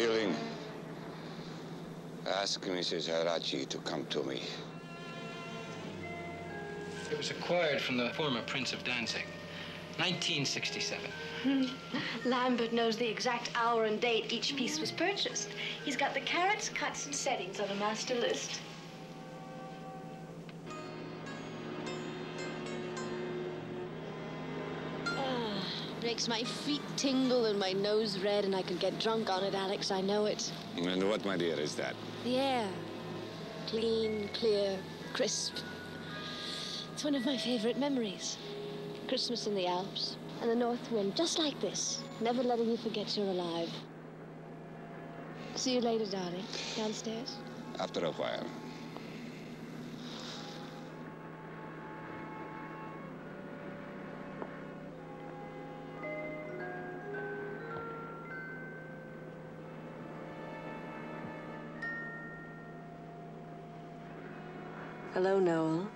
feeling. Ask Mrs. Hadrachi to come to me. It was acquired from the former Prince of Danzig, 1967. Lambert knows the exact hour and date each piece was purchased. He's got the carrots, cuts, and settings on a master list. Makes my feet tingle and my nose red, and I could get drunk on it, Alex. I know it. And what, my dear, is that? The air. Clean, clear, crisp. It's one of my favorite memories. Christmas in the Alps and the north wind, just like this. Never letting you forget you're alive. See you later, darling. Downstairs? After a while. Hello, Noel.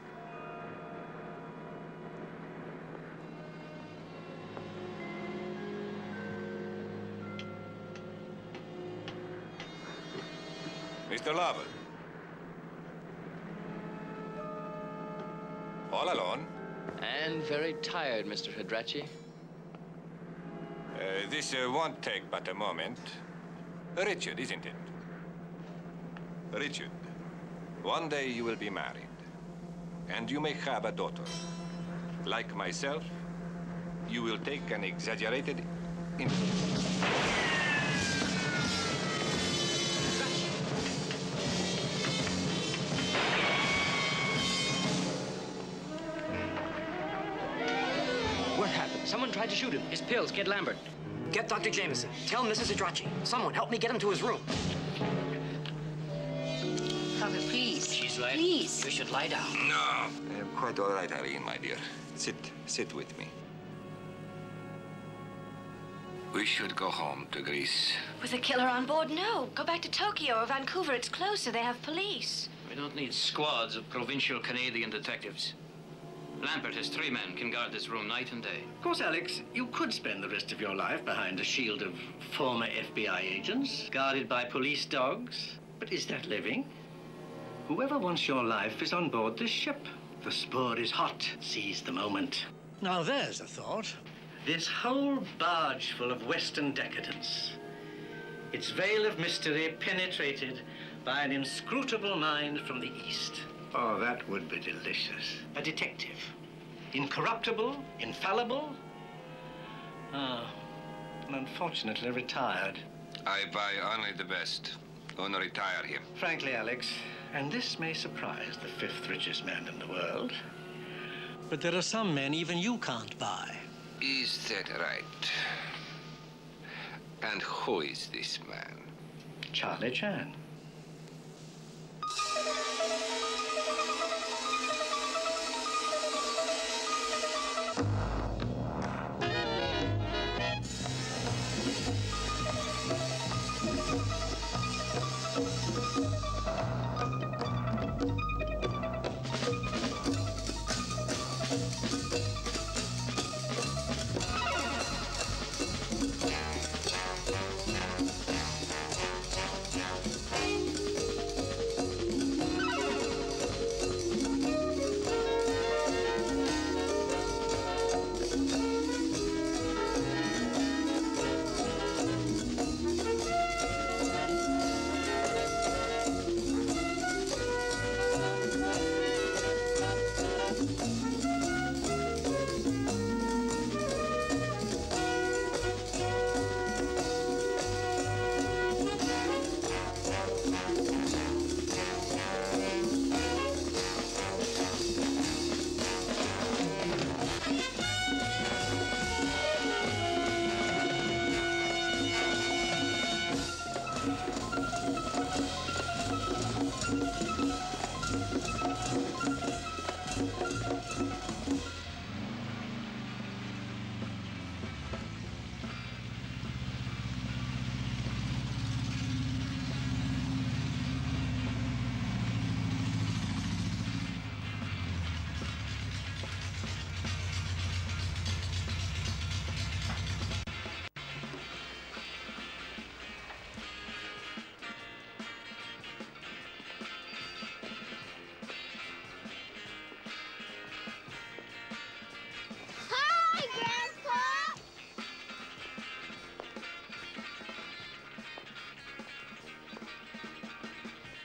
Mr. Lovell. All alone? And very tired, Mr. Hadrachi. This won't take but a moment. Richard, isn't it? Richard, one day you will be married. And you may have a daughter. Like myself, you will take an exaggerated interest. What happened? Someone tried to shoot him. His pills. Get Lambert. Get Dr. Jameson. Tell Mrs. Hadrachi. Someone help me get him to his room. Please. She's right. Please. You should lie down. No. I'm quite all right, Irene, my dear. Sit with me. We should go home to Greece. With a killer on board? No. Go back to Tokyo or Vancouver. It's closer. They have police. We don't need squads of provincial Canadian detectives. Lambert has 3 men, can guard this room night and day. Of course, Alex, you could spend the rest of your life behind a shield of former FBI agents, guarded by police dogs. But is that living? Whoever wants your life is on board this ship. The spur is hot. Seize the moment. Now there's a thought. This whole barge full of Western decadence. Its veil of mystery penetrated by an inscrutable mind from the East. Oh, that would be delicious. A detective. Incorruptible, infallible. Ah, and unfortunately retired. I buy only the best. Gonna retire him. Frankly, Alex, and this may surprise the 5th richest man in the world, but there are some men even you can't buy. Is that right? And who is this man? Charlie Chan.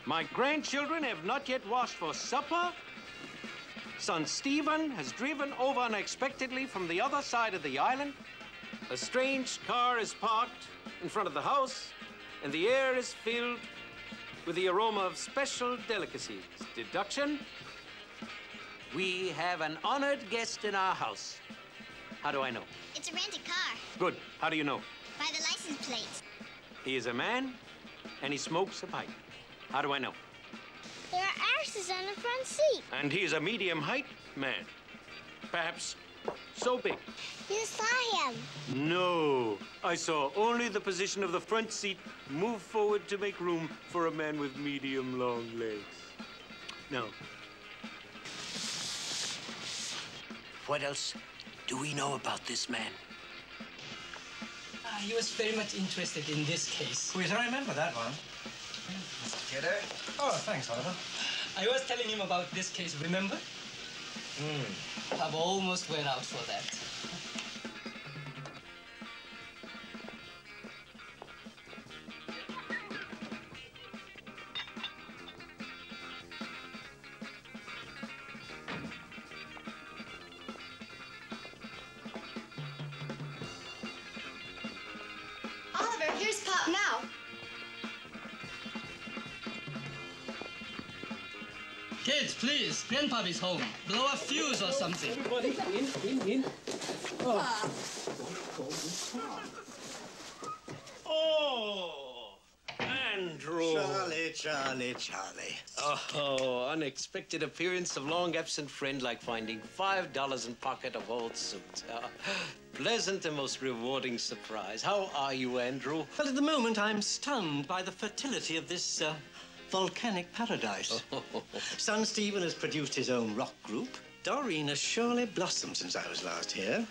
My grandchildren have not yet washed for supper. Son Stephen has driven over unexpectedly from the other side of the island. A strange car is parked in front of the house, and the air is filled with the aroma of special delicacies. Deduction? We have an honored guest in our house. How do I know? It's a rented car. Good. How do you know? By the license plate. He is a man, and he smokes a pipe. How do I know? There are ashes on the front seat. And he is a medium-height man. Perhaps so big. You saw him. No. I saw only the position of the front seat move forward to make room for a man with medium-long legs. Now, what else do we know about this man? He was very much interested in this case. Please, I remember that one. Mr. Kidder? Oh, thanks, Oliver. I was telling him about this case, remember? I've almost went out for that. Please, Grandpappy's home. Blow a fuse or something. Everybody, in. Oh, Andrew. Charlie. Oh, unexpected appearance of long-absent friend, like finding $5 in pocket of old suit. Pleasant and most rewarding surprise. How are you, Andrew? Well, at the moment, I'm stunned by the fertility of this, volcanic paradise. Son Stephen has produced his own rock group. Doreen has surely blossomed since I was last here,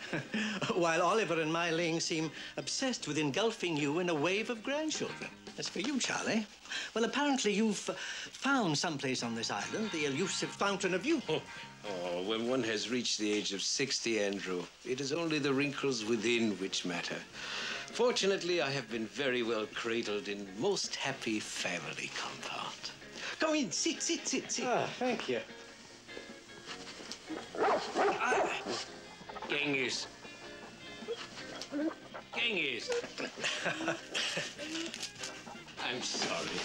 while Oliver and my Ling seem obsessed with engulfing you in a wave of grandchildren. As for you, Charlie, well, apparently you've found someplace on this island the elusive fountain of youth. Oh, when one has reached the age of 60, Andrew, it is only the wrinkles within which matter. Fortunately, I have been very well cradled in most happy family compound. Come in, sit. Ah, thank you. Genghis. I'm sorry.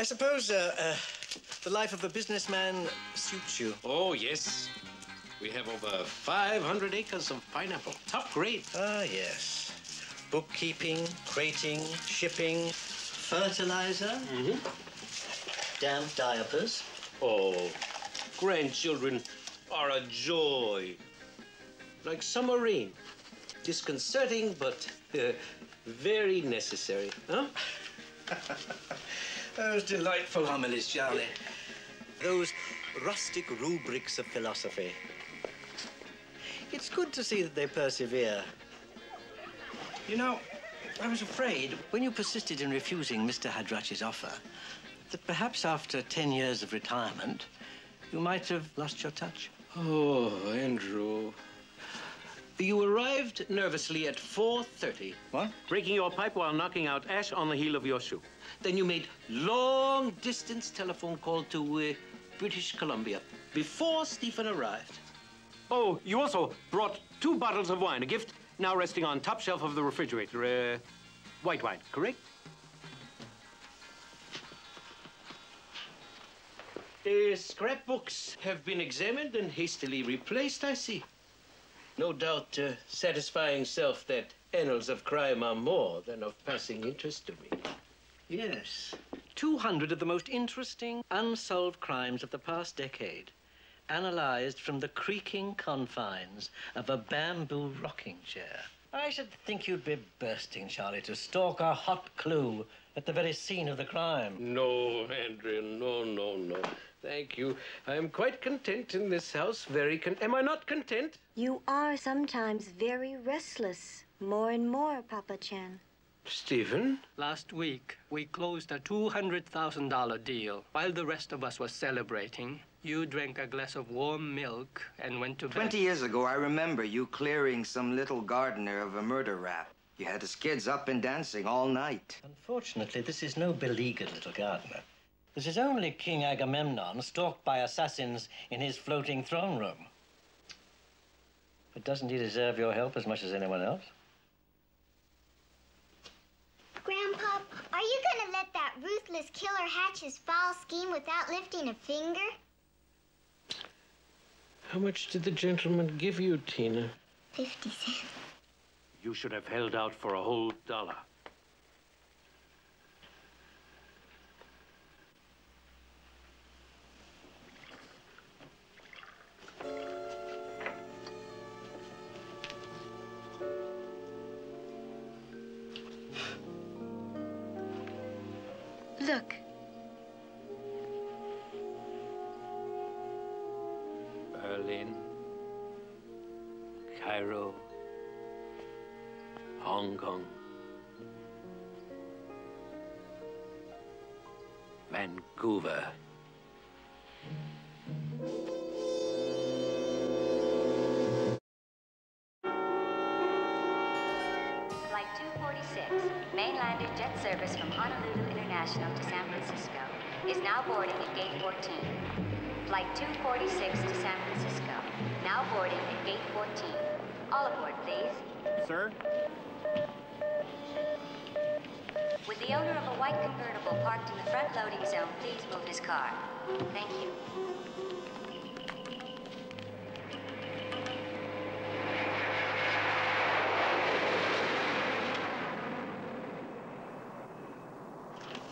I suppose the life of a businessman suits you. Oh, yes. We have over 500 acres of pineapple. Top grade. Ah, yes. Bookkeeping, crating, shipping, fertilizer, damp diapers. Oh, grandchildren are a joy. Like summer rain. Disconcerting, but very necessary. Huh? Those delightful homilies, Charlie. Those rustic rubrics of philosophy. It's good to see that they persevere. You know, I was afraid when you persisted in refusing Mr. Hadrachi's offer that perhaps after 10 years of retirement, you might have lost your touch. Oh, Andrew. You arrived nervously at 4:30. What? Breaking your pipe while knocking out ash on the heel of your shoe. Then you made long-distance telephone call to British Columbia before Stephen arrived. Oh, you also brought 2 bottles of wine, a gift now resting on top shelf of the refrigerator. White wine, correct? The scrapbooks have been examined and hastily replaced, I see. No doubt satisfying self that annals of crime are more than of passing interest to me. Yes. 200 of the most interesting unsolved crimes of the past decade, analyzed from the creaking confines of a bamboo rocking chair. I should think you'd be bursting, Charlie, to stalk a hot clue at the very scene of the crime. No, Andrew, no. Thank you. I am quite content in this house, very content. Am I not content? You are sometimes very restless, more and more, Papa Chan. Stephen? Last week, we closed a $200,000 deal. While the rest of us were celebrating, you drank a glass of warm milk and went to bed. 20 years ago, I remember you clearing some little gardener of a murder rap. You had his kids up and dancing all night. Unfortunately, this is no beleaguered little gardener. This is only King Agamemnon stalked by assassins in his floating throne room. But doesn't he deserve your help as much as anyone else? Grandpa, are you going to let that ruthless killer hatch his foul scheme without lifting a finger? How much did the gentleman give you, Tina? 50 cents. You should have held out for a whole dollar. Look. Berlin, Cairo, Hong Kong, Vancouver. Flight 246, mainlander jet service from Honolulu International to San Francisco, is now boarding at gate 14. Flight 246 to San Francisco, now boarding at gate 14. All aboard, please. Sir? Would the owner of a white convertible parked in the front loading zone please move his car? Thank you.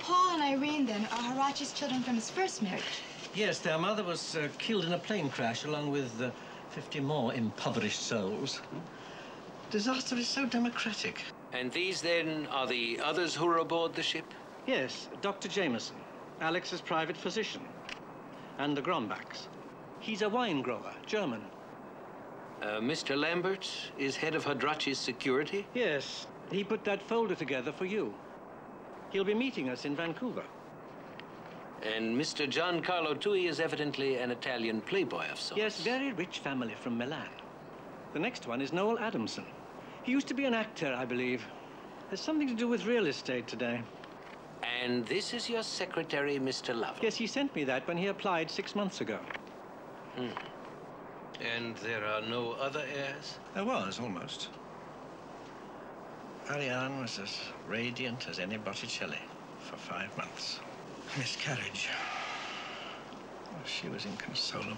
Paul and Irene, then, are Harachi's children from his first marriage. Yes, their mother was killed in a plane crash along with 50 more impoverished souls. Disaster is so democratic. And these, then, are the others who are aboard the ship? Yes, Dr. Jameson, Alex's private physician, and the Grumbachs. He's a wine grower, German. Mr. Lambert is head of Hadrachi's security? Yes, he put that folder together for you. He'll be meeting us in Vancouver. And Mr. Giancarlo Tui is evidently an Italian playboy of sorts. Yes, very rich family from Milan. The next one is Noel Adamson. He used to be an actor, I believe. There's something to do with real estate today. And this is your secretary, Mr. Lovell? Yes, he sent me that when he applied 6 months ago. Hmm. And there are no other heirs? There was, almost. Ariane was as radiant as any Botticelli for 5 months. Miscarriage. Oh, she was inconsolable.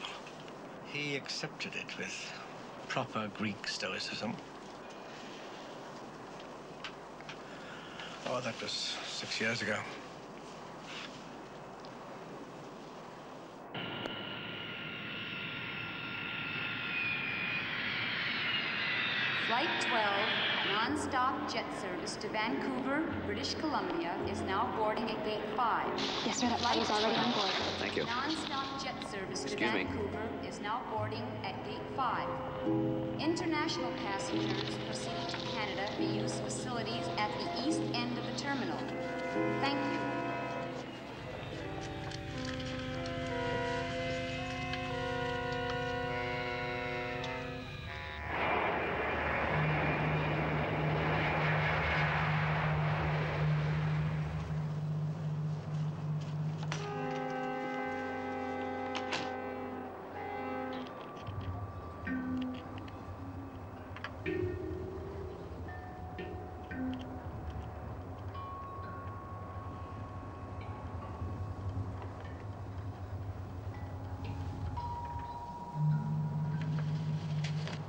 He accepted it with proper Greek stoicism. Oh, that was 6 years ago. Flight 12, non-stop jet service to Vancouver, British Columbia, is now boarding at gate 5. Yes, sir, that flight is already on board. Thank you. Non-stop jet service to Vancouver is now boarding at gate 5. International passengers proceeding to Canada may use facilities at the east end of the terminal. Thank you.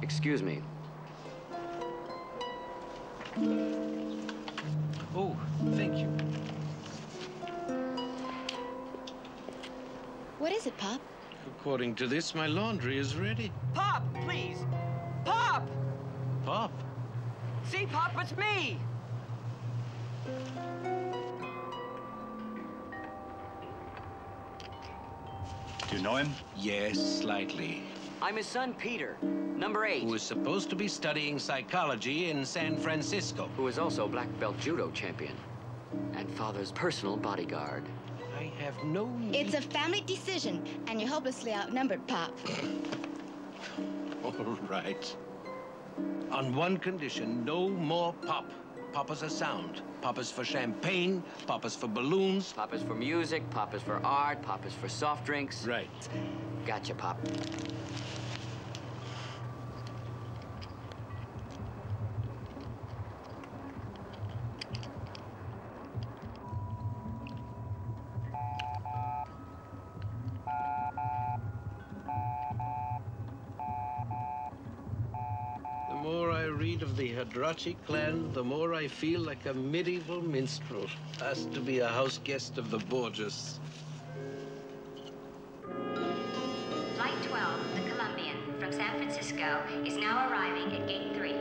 Excuse me. Oh, thank you. What is it, Pop? According to this, my laundry is ready. Pop, please! Pop! Pop? See, Pop, it's me! Do you know him? Yes, slightly. I'm his son, Peter, number 8. Who is supposed to be studying psychology in San Francisco. Who is also black belt judo champion and father's personal bodyguard. I have no need. It's a family decision, and you're hopelessly outnumbered, Pop. All right. On one condition, no more Pop. Papa's a sound. Papa's for champagne, Papa's for balloons. Papa's for music, Papa's for art, Papa's for soft drinks. Right. Gotcha, Pop. Hadrachi clan, the more I feel like a medieval minstrel, asked to be a house guest of the Borgias. Flight 12, the Colombian, from San Francisco, is now arriving at Gate 3.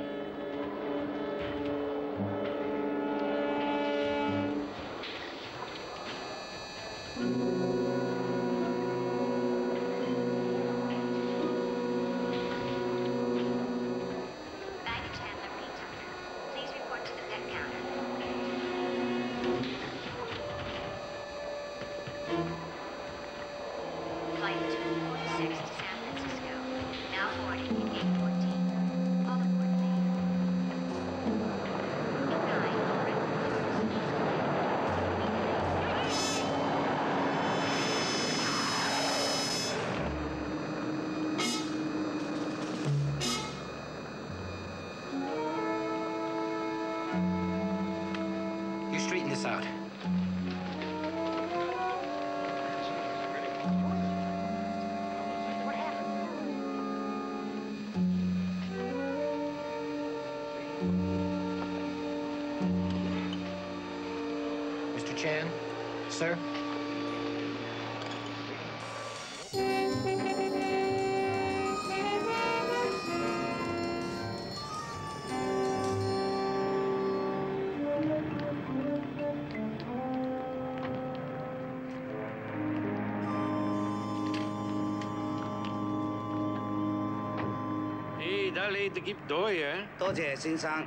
Chan, sir. Hey, that lady keep doing, eh? 多謝, 先生.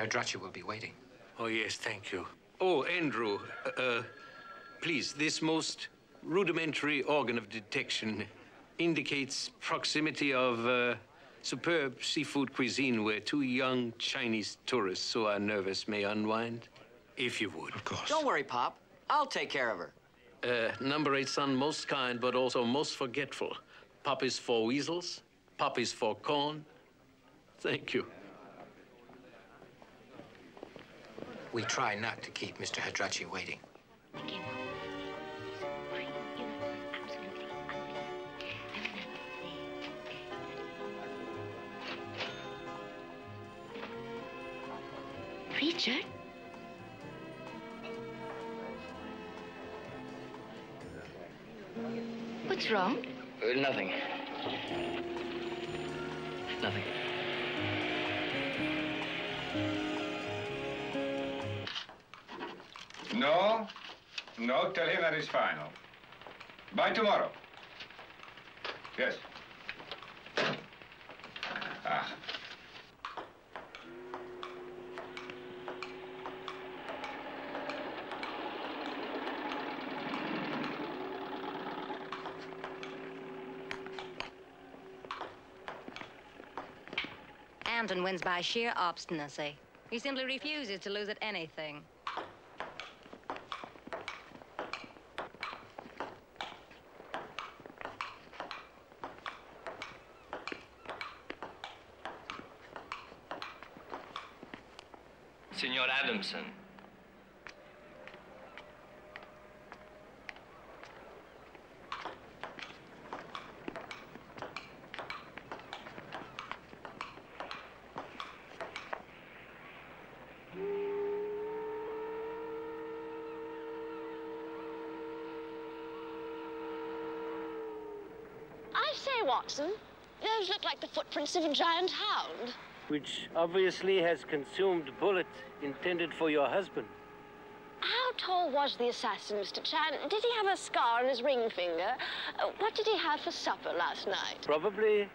Hadrachi will be waiting. Oh, yes, thank you. Oh, Andrew, please, this most rudimentary organ of detection indicates proximity of superb seafood cuisine where two young Chinese tourists who are nervous may unwind. If you would. Of course. Don't worry, Pop. I'll take care of her. Number 8 son, most kind, but also most forgetful. Pop is for weasels. Pop is for corn. Thank you. We try not to keep Mr. Hadrachi waiting. Richard? What's wrong? Nothing. Nothing. No, no, tell him that is final. By tomorrow. Yes. Ah. Anton wins by sheer obstinacy. He simply refuses to lose at anything. Signor Adamson. I say, Watson, those look like the footprints of a giant hound. Which obviously has consumed bullet intended for your husband. How tall was the assassin, Mr. Chan? Did he have a scar on his ring finger? What did he have for supper last night? Probably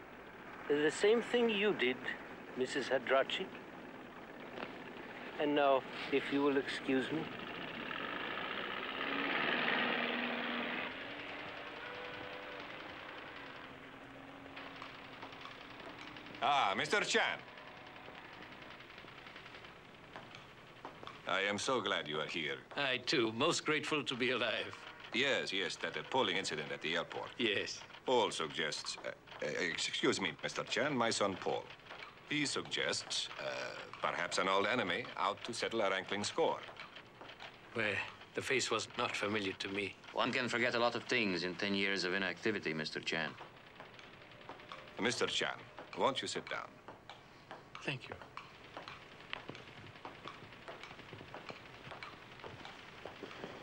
the same thing you did, Mrs. Hadrachi. And now, if you will excuse me. Ah, Mr. Chan. I am so glad you are here. I too, most grateful to be alive. Yes, yes, that appalling incident at the airport. Yes. Paul suggests, excuse me, Mr. Chan, my son Paul. He suggests perhaps an old enemy out to settle a rankling score. Well, the face was not familiar to me. One can forget a lot of things in 10 years of inactivity, Mr. Chan. Mr. Chan, won't you sit down? Thank you.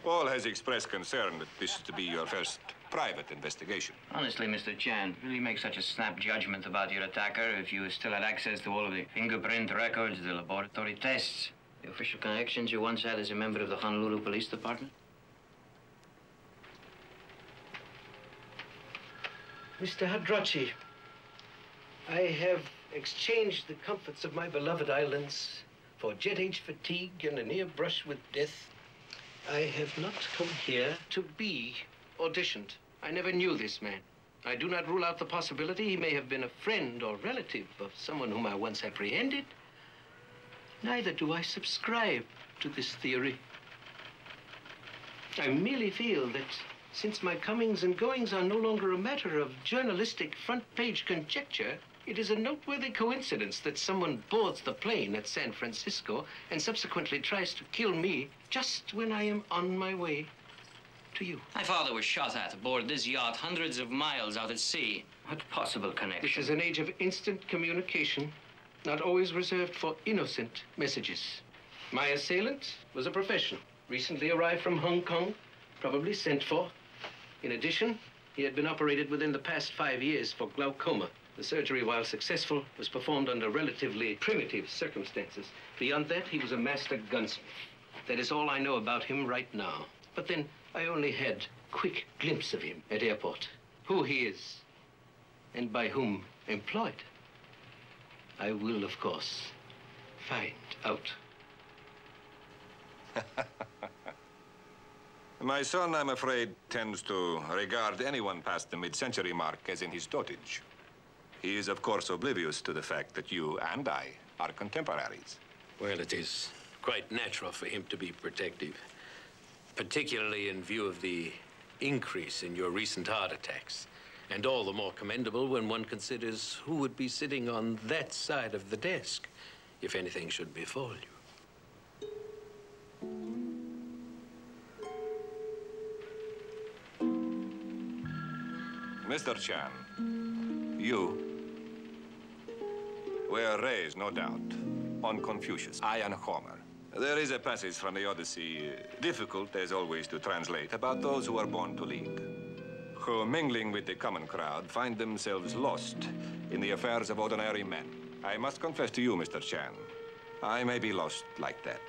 Paul has expressed concern that this is to be your first private investigation. Honestly, Mr. Chan, really make such a snap judgment about your attacker if you still had access to all of the fingerprint records, the laboratory tests, the official connections you once had as a member of the Honolulu Police Department? Mr. Hadrachi, I have exchanged the comforts of my beloved islands for jet-age fatigue and a near brush with death. I have not come here to be auditioned. I never knew this man. I do not rule out the possibility he may have been a friend or relative of someone whom I once apprehended. Neither do I subscribe to this theory. I merely feel that since my comings and goings are no longer a matter of journalistic front-page conjecture, it is a noteworthy coincidence that someone boards the plane at San Francisco and subsequently tries to kill me just when I am on my way to you. My father was shot at aboard this yacht hundreds of miles out at sea. What possible connection? This is an age of instant communication, not always reserved for innocent messages. My assailant was a professional, recently arrived from Hong Kong, probably sent for. In addition, he had been operated within the past 5 years for glaucoma. The surgery, while successful, was performed under relatively primitive circumstances. Beyond that, he was a master gunsmith. That is all I know about him right now. But then, I only had a quick glimpse of him at airport. Who he is, and by whom employed. I will, of course, find out. My son, I'm afraid, tends to regard anyone past the mid-century mark as in his dotage. He is, of course, oblivious to the fact that you and I are contemporaries. Well, it is quite natural for him to be protective, particularly in view of the increase in your recent heart attacks, and all the more commendable when one considers who would be sitting on that side of the desk if anything should befall you. Mr. Chan, you were raised, no doubt, on Confucius, I and Homer. There is a passage from the Odyssey, difficult as always to translate, about those who are born to lead, who, mingling with the common crowd, find themselves lost in the affairs of ordinary men. I must confess to you, Mr. Chan, I may be lost like that,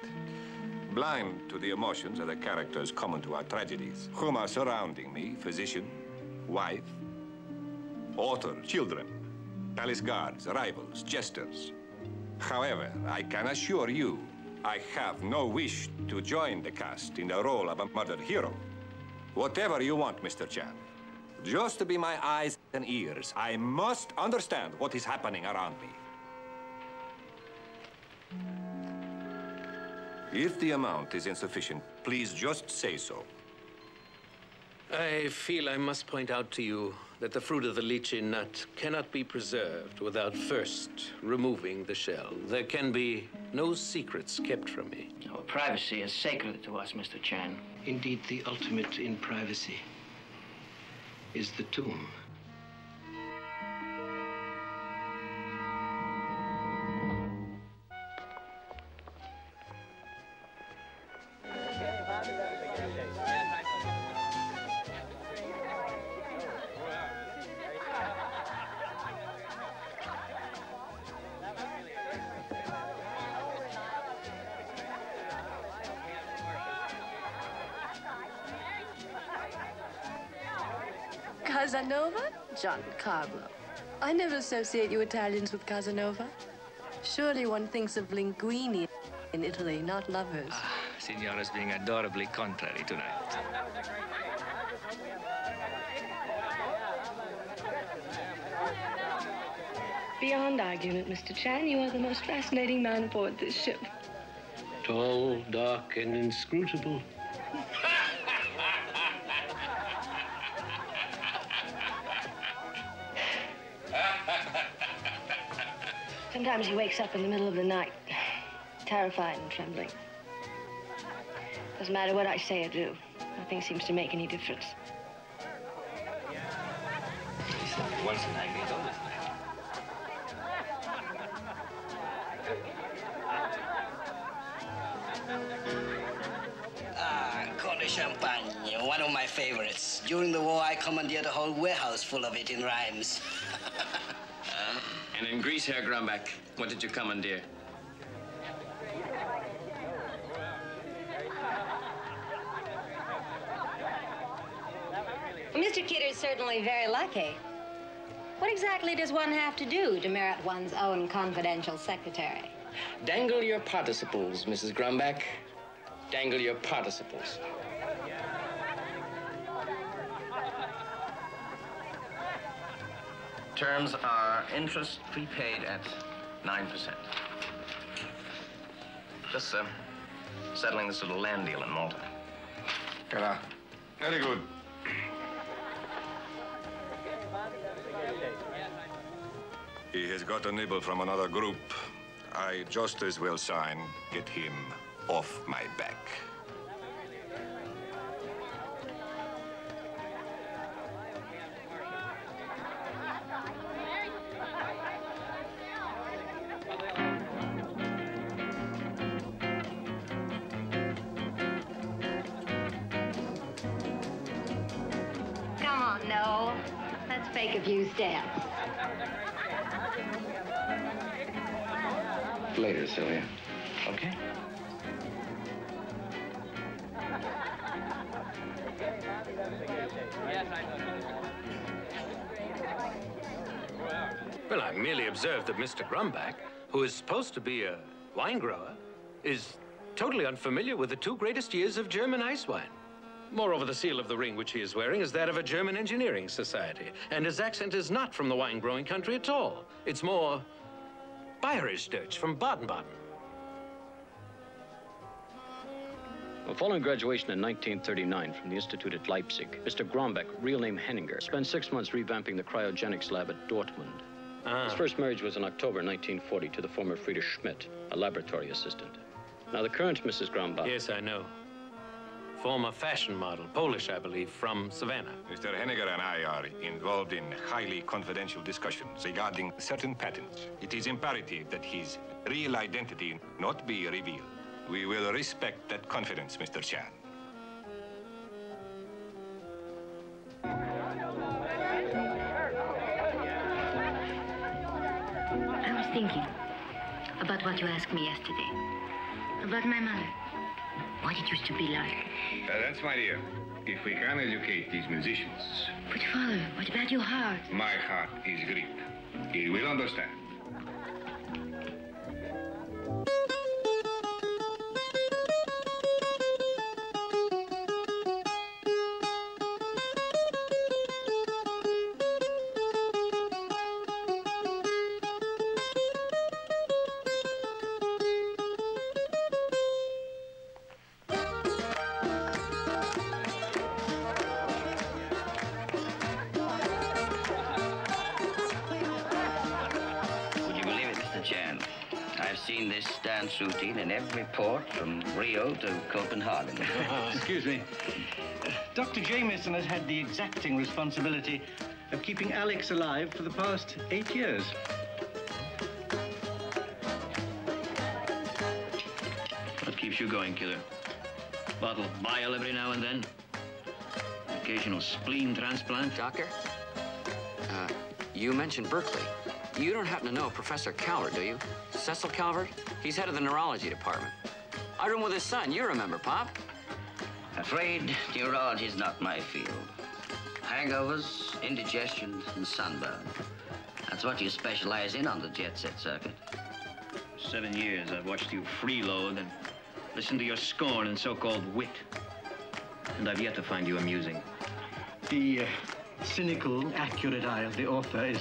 blind to the emotions of the characters common to our tragedies, whom are surrounding me, physician, wife, author, children, palace guards, rivals, jesters. However, I can assure you, I have no wish to join the cast in the role of a murdered hero. Whatever you want, Mr. Chan, just to be my eyes and ears, I must understand what is happening around me. If the amount is insufficient, please just say so. I feel I must point out to you that the fruit of the lychee nut cannot be preserved without first removing the shell. There can be no secrets kept from me. Our privacy is sacred to us, Mr. Chan. Indeed, the ultimate in privacy is the tomb. Casanova? Giancarlo. I never associate you Italians with Casanova. Surely one thinks of linguini in Italy, not lovers. Ah, Signora's being adorably contrary tonight. Beyond argument, Mr. Chan, you are the most fascinating man aboard this ship. Tall, dark, and inscrutable. Sometimes he wakes up in the middle of the night, terrified and trembling. Doesn't matter what I say or do. Nothing seems to make any difference. He's like once a night, he's always night. Champagne, one of my favorites. During the war, I commandeered a whole warehouse full of it in rhymes. And in Greece, Herr Grumbach, what did you commandeer? Well, Mr. Kidder's certainly very lucky. What exactly does one have to do to merit one's own confidential secretary? Dangle your participles, Mrs. Grumbach. Dangle your participles. Terms are interest prepaid at 9%. Just settling this little land deal in Malta. Ta-da. Very good. He has got a nibble from another group. I just as well sign, get him off my back. Come on, Noel. Let's fake a few steps. Later, Sylvia. Okay? Well, I merely observed that Mr. Grumbach, who is supposed to be a wine grower, is totally unfamiliar with the two greatest years of German ice wine. Moreover, the seal of the ring which he is wearing is that of a German engineering society, and his accent is not from the wine-growing country at all. It's more Bayerisch Deutsch from Baden-Baden. Well, following graduation in 1939 from the Institute at Leipzig, Mr. Grumbach, real name Henninger, spent 6 months revamping the cryogenics lab at Dortmund. Ah. His first marriage was in October 1940 to the former Frieda Schmidt, a laboratory assistant. Now, the current Mrs. Grumbach... Yes, I know. Former fashion model, Polish, I believe, from Savannah. Mr. Henninger and I are involved in highly confidential discussions regarding certain patents. It is imperative that his real identity not be revealed. We will respect that confidence, Mr. Chan. I was thinking about what you asked me yesterday, about my mother, what it used to be like. That's my dear. If we can educate these musicians... But Father, what about your heart? My heart is Greek. He will understand. Routine in every port from Rio to Copenhagen. Excuse me. Dr. Jameson has had the exacting responsibility of keeping Alex alive for the past 8 years. What keeps you going, Killer? Bottle of bile every now and then? Occasional spleen transplant? Doctor, you mentioned Berkeley. You don't happen to know Professor Calvert, do you? Cecil Calvert? He's head of the neurology department. I room with his son. You remember, Pop. Afraid neurology is not my field. Hangovers, indigestion, and sunburn. That's what you specialize in on the jet set circuit. 7 years I've watched you freeload and listen to your scorn and so-called wit. And I've yet to find you amusing. The cynical, accurate eye of the author is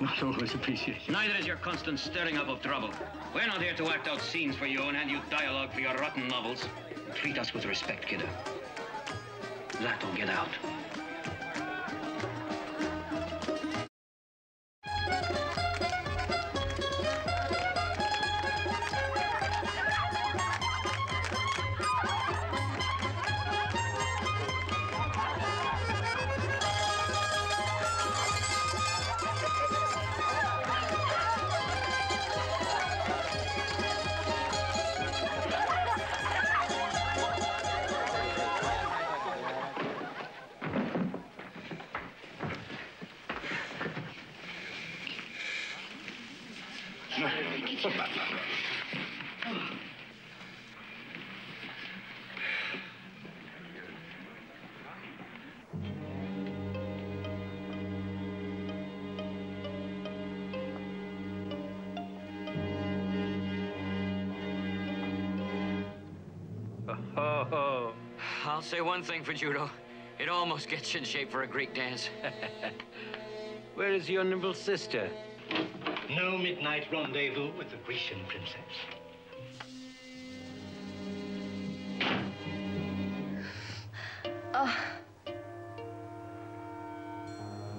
not always appreciated. Neither is your constant stirring up of trouble. We're not here to act out scenes for you and hand you dialogue for your rotten novels. Treat us with respect, Kidder. That'll get out. I'll say one thing for judo. It almost gets you in shape for a Greek dance. Where is your nimble sister? No midnight rendezvous with the Grecian princess.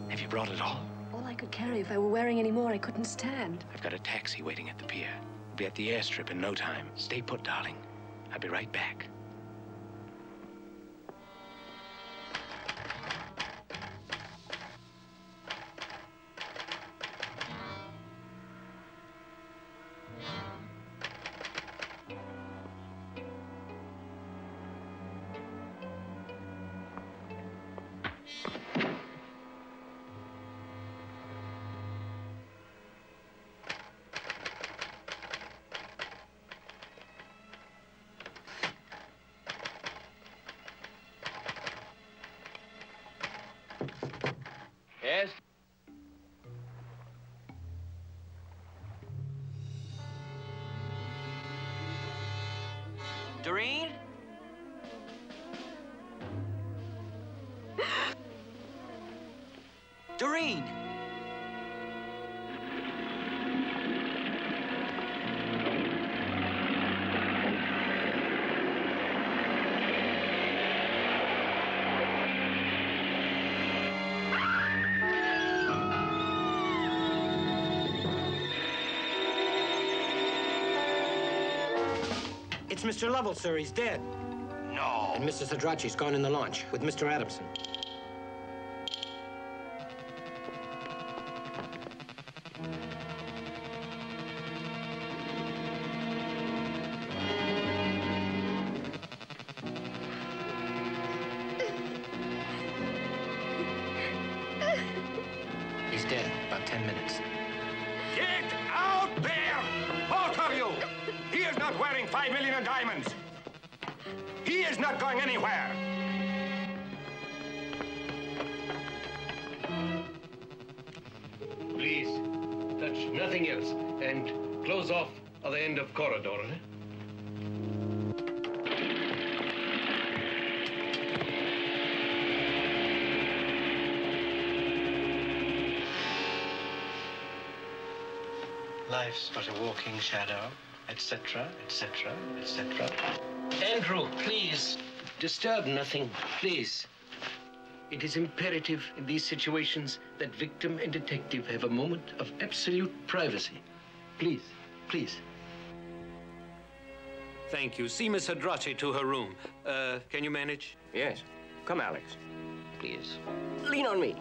Have you brought it all? All I could carry. If I were wearing any more, I couldn't stand. I've got a taxi waiting at the pier. We'll be at the airstrip in no time. Stay put, darling. I'll be right back. Doreen? Doreen! It's Mr. Lovell, sir. He's dead. No. And Mrs. Hadrachi's gone in the launch with Mr. Adamson. He's dead. About 10 minutes. Get out there! Both of you! He is not wearing $5 million in diamonds. He is not going anywhere. Please, touch nothing else and close off at the end of corridor. Eh? Life's but a walking shadow. Etc., etc., etc. Andrew, please. Disturb nothing, please. It is imperative in these situations that victim and detective have a moment of absolute privacy. Please, please. Thank you. See Miss Hadrachi to her room. Can you manage? Yes. Come, Alex. Please. Lean on me.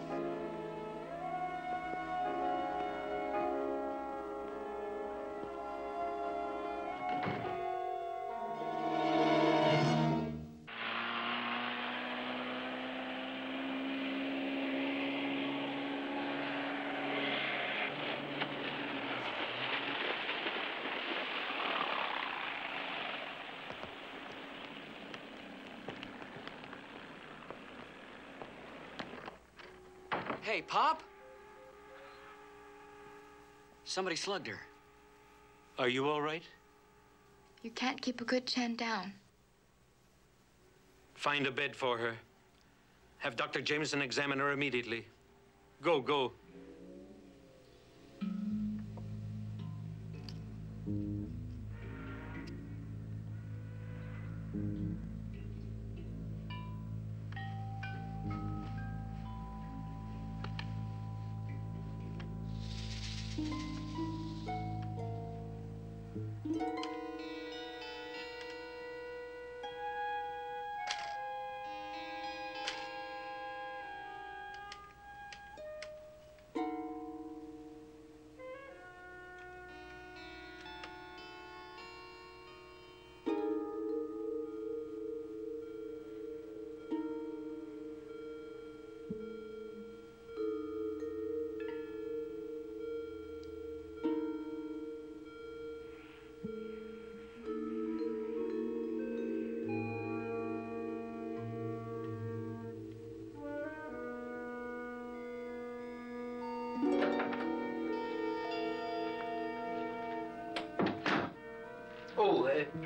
Hey, Pop? Somebody slugged her. Are you all right? You can't keep a good Chan down. Find a bed for her. Have Dr. Jameson examine her immediately. Go, go.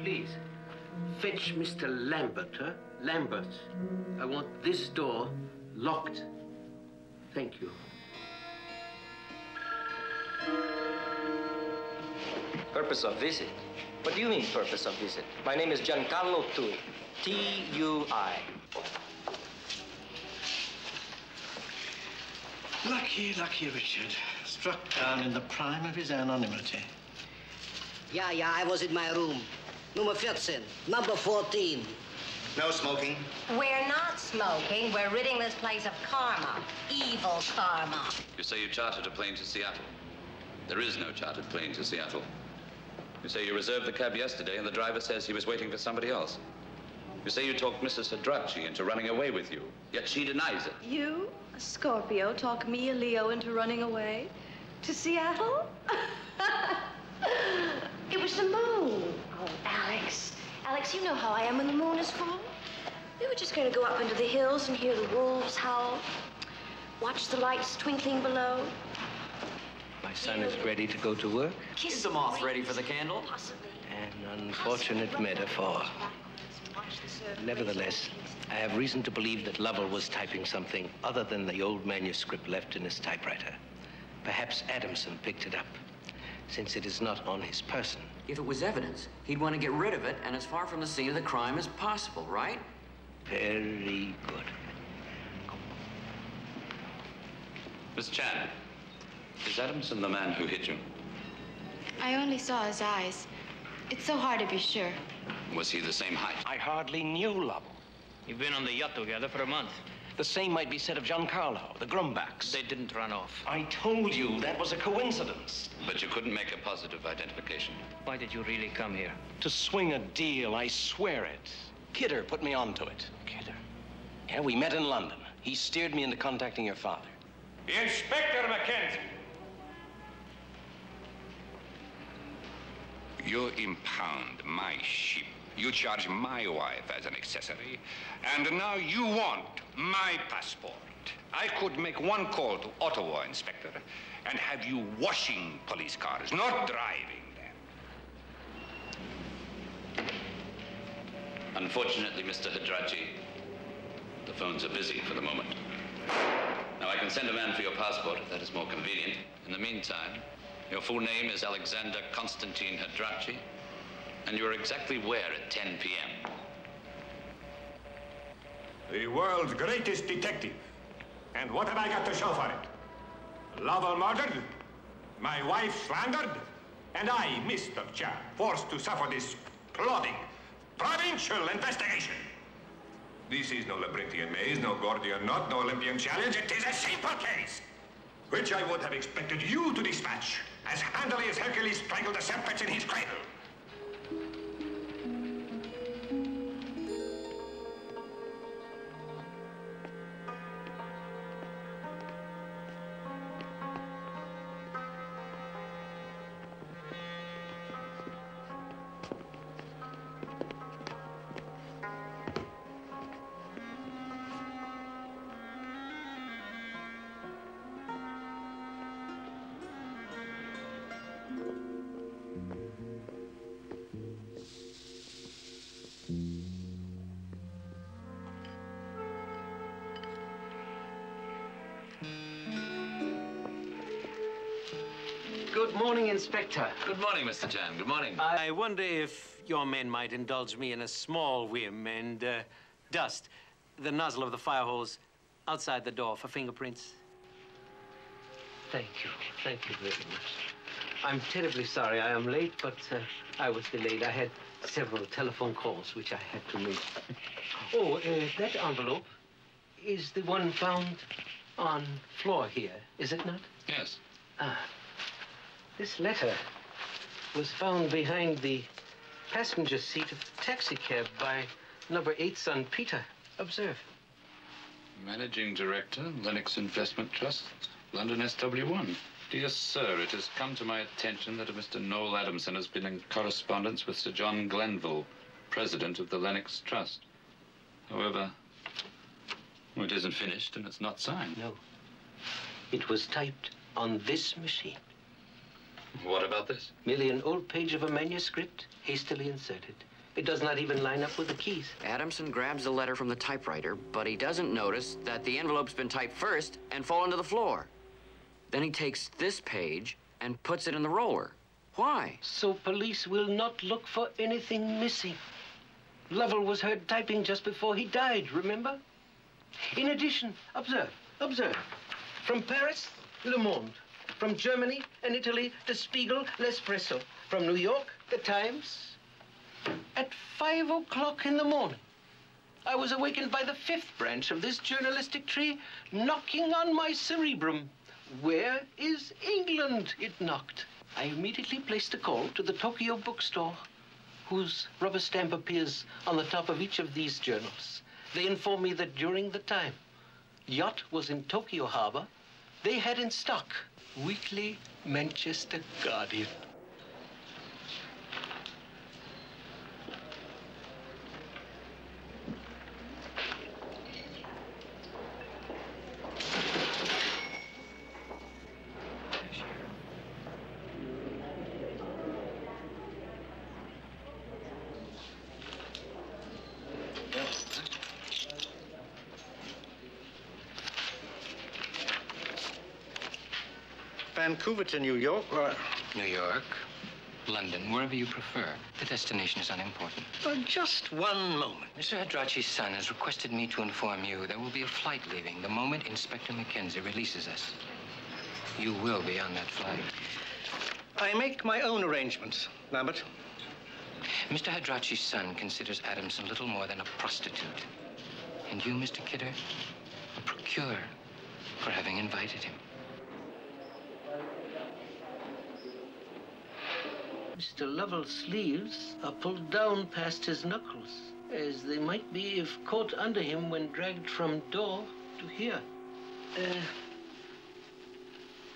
Please, fetch Mr. Lambert, huh? Lambert. I want this door locked. Thank you. Purpose of visit? What do you mean, purpose of visit? My name is Giancarlo Tui. T-U-I. Lucky, lucky Richard. Struck down in the prime of his anonymity. Yeah, yeah, I was in my room. Number 14. Number 14. No smoking. We're not smoking. We're ridding this place of karma. Evil karma. You say you chartered a plane to Seattle. There is no chartered plane to Seattle. You say you reserved the cab yesterday and the driver says he was waiting for somebody else. You say you talked Mrs. Hadrachi into running away with you, yet she denies it. You, a Scorpio, talk me, a Leo, into running away? To Seattle? It was the moon. Oh, Alex. Alex, you know how I am when the moon is full. We were just going to go up into the hills and hear the wolves howl, watch the lights twinkling below. My son is ready to go to work. Is the moth ready for the candle? An unfortunate metaphor. Nevertheless, I have reason to believe that Lovell was typing something other than the old manuscript left in his typewriter. Perhaps Adamson picked it up, since it is not on his person. If it was evidence, he'd want to get rid of it and as far from the scene of the crime as possible, right? Very good. Miss Chan, is Adamson the man who hit you? I only saw his eyes. It's so hard to be sure. Was he the same height? I hardly knew Lovell. You've been on the yacht together for a month. The same might be said of Giancarlo, the Grumbachs. They didn't run off. I told you that was a coincidence. But you couldn't make a positive identification. Why did you really come here? To swing a deal, I swear it. Kidder put me onto it. Kidder? Yeah, we met in London. He steered me into contacting your father. Inspector McKenzie! You impound my sheep. You charge my wife as an accessory, and now you want my passport. I could make one call to Ottawa, Inspector, and have you washing police cars, not driving them. Unfortunately, Mr. Hadrachi, the phones are busy for the moment. Now, I can send a man for your passport if that is more convenient. In the meantime, your full name is Alexander Constantine Hadrachi. And you are exactly where at 10 p.m.? The world's greatest detective. And what have I got to show for it? Lovell murdered, my wife slandered, and I, Mr. Chan, forced to suffer this plodding, provincial investigation. This is no labyrinthian maze, no Gordian knot, no Olympian challenge. It is a simple case, which I would have expected you to dispatch as handily as Hercules strangled the serpents in his cradle. Good morning, Inspector. Good morning, Mr. Chan. Good morning. I wonder if your men might indulge me in a small whim and dust the nozzle of the fire hose outside the door for fingerprints. Thank you. Thank you very much. I'm terribly sorry I am late, but I was delayed. I had several telephone calls which I had to make. Oh, that envelope is the one found on floor here, is it not? Yes. Ah. This letter was found behind the passenger seat of the taxi cab by number 8 son Peter. Observe. Managing Director, Lennox Investment Trust, London SW1. Dear sir, it has come to my attention that a Mr. Noel Adamson has been in correspondence with Sir John Glenville, President of the Lennox Trust. However, it isn't finished and it's not signed. No. It was typed on this machine. What about this? Merely an old page of a manuscript, hastily inserted. It does not even line up with the keys. Adamson grabs the letter from the typewriter, but he doesn't notice that the envelope's been typed first and fallen to the floor. Then he takes this page and puts it in the roller. Why? So police will not look for anything missing. Lovell was heard typing just before he died, remember? In addition, observe. From Paris, Le Monde. From Germany and Italy, the Spiegel, L'Espresso. From New York, the Times. At 5 o'clock in the morning, I was awakened by the 5th branch of this journalistic tree knocking on my cerebrum. Where is England? It knocked. I immediately placed a call to the Tokyo bookstore, whose rubber stamp appears on the top of each of these journals. They informed me that during the time yacht was in Tokyo harbor, they had in stock Weekly Manchester Guardian. Vancouver to New York, or... New York, London, wherever you prefer. The destination is unimportant. But just one moment. Mr. Hadrachi's son has requested me to inform you there will be a flight leaving the moment Inspector McKenzie releases us. You will be on that flight. I make my own arrangements, Lambert. Mr. Hadrachi's son considers Adamson little more than a prostitute. And you, Mr. Kidder, a procurer for having invited him. Mr. Lovell's sleeves are pulled down past his knuckles, as they might be if caught under him when dragged from door to here.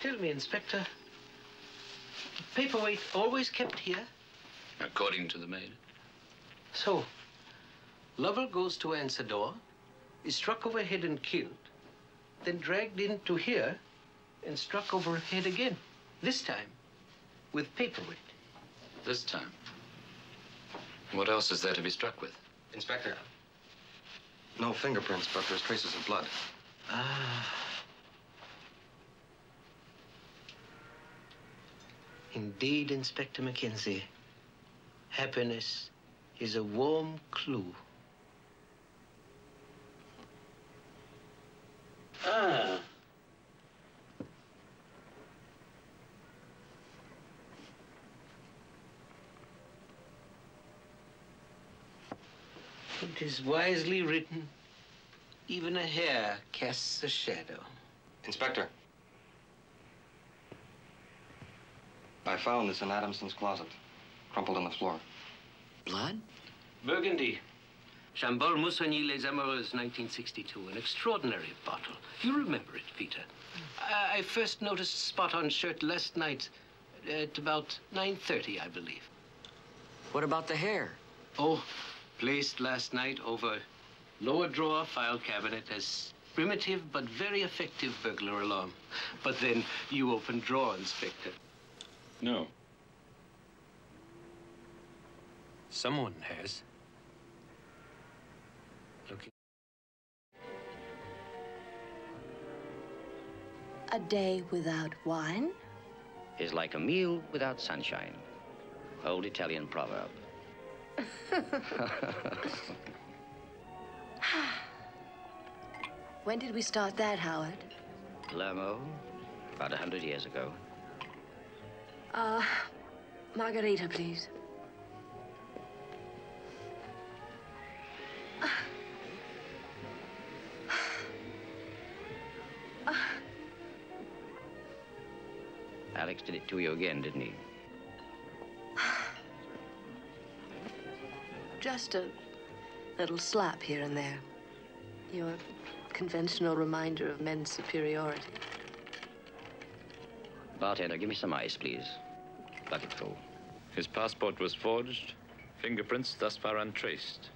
Tell me, Inspector, paperweight always kept here? According to the maid. So, Lovell goes to answer door, is struck overhead and killed, then dragged into here and struck overhead again, this time with paperweight. This time. What else is there to be struck with? Inspector, no fingerprints, but there's traces of blood. Ah. Indeed, Inspector McKenzie, happiness is a warm clue. Ah. It is wisely written, even a hair casts a shadow. Inspector. I found this in Adamson's closet, crumpled on the floor. Blood? Burgundy. Chambol Moussigny Les Amoureux, 1962. An extraordinary bottle. You remember it, Peter. I first noticed a spot on shirt last night at about 9:30, I believe. What about the hair? Oh. Placed last night over lower drawer file cabinet as primitive but very effective burglar alarm. But then you open drawer, Inspector. No. Someone has. Looking. A day without wine is like a meal without sunshine. Old Italian proverb. When did we start that, Howard? Palermo, about 100 years ago. Margarita, please. Alex did it to you again, didn't he? Just a little slap here and there. Your conventional reminder of men's superiority. Bartender, give me some ice, please. Bucket full. His passport was forged. Fingerprints thus far untraced.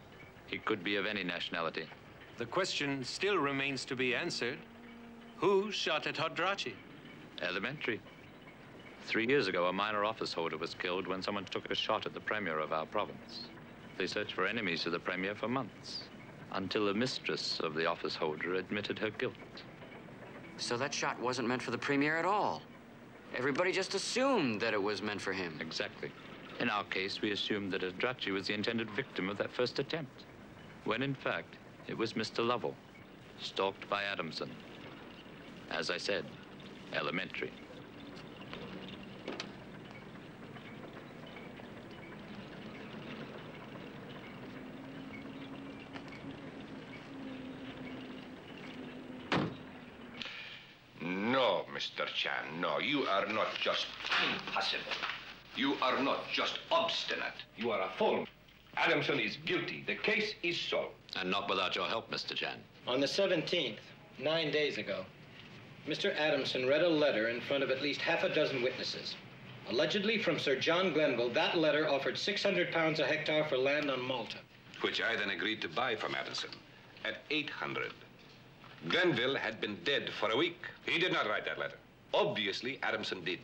He could be of any nationality. The question still remains to be answered. Who shot at Hadrachi? Elementary. 3 years ago, a minor office holder was killed when someone took a shot at the premier of our province. They searched for enemies of the premier for months, until the mistress of the office holder admitted her guilt. So that shot wasn't meant for the premier at all. Everybody just assumed that it was meant for him. Exactly. In our case, we assumed that Hadrachi was the intended victim of that first attempt, when in fact, it was Mr. Lovell, stalked by Adamson. As I said, elementary. No, Mr. Chan, no, you are not just impossible. You are not just obstinate. You are a fool. Adamson is guilty. The case is solved. And not without your help, Mr. Chan. On the 17th, 9 days ago, Mr. Adamson read a letter in front of at least half a dozen witnesses. Allegedly from Sir John Glenville, that letter offered 600 pounds a hectare for land on Malta. Which I then agreed to buy from Adamson at 800. Glenville had been dead for a week. He did not write that letter. Obviously, Adamson did,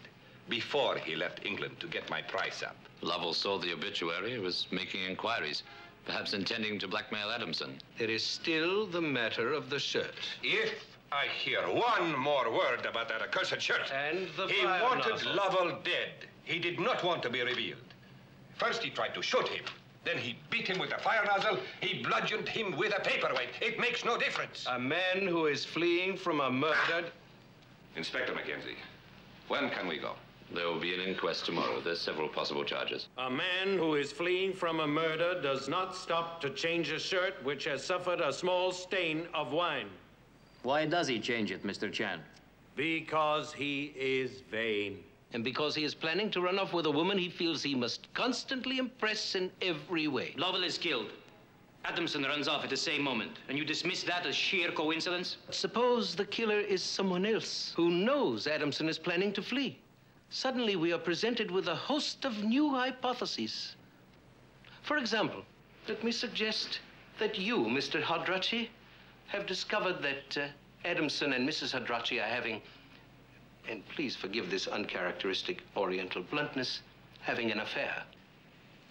before he left England to get my price up. Lovell saw the obituary, was making inquiries, perhaps intending to blackmail Adamson. It is still the matter of the shirt. If I hear one more word about that accursed shirt... And the He wanted nozzle. Lovell dead. He did not want to be revealed. First, he tried to shoot him. Then he beat him with a fire nozzle. He bludgeoned him with a paperweight. It makes no difference. A man who is fleeing from a murdered... Inspector McKenzie, when can we go? There will be an inquest tomorrow. There's several possible charges. A man who is fleeing from a murder does not stop to change a shirt which has suffered a small stain of wine. Why does he change it, Mr. Chan? Because he is vain. And because he is planning to run off with a woman he feels he must constantly impress in every way. Lovell is killed. Adamson runs off at the same moment. And you dismiss that as sheer coincidence? Suppose the killer is someone else who knows Adamson is planning to flee. Suddenly we are presented with a host of new hypotheses. For example, let me suggest that you, Mr. Hadrachi, have discovered that Adamson and Mrs. Hadrachi are having... And please forgive this uncharacteristic oriental bluntness, having an affair.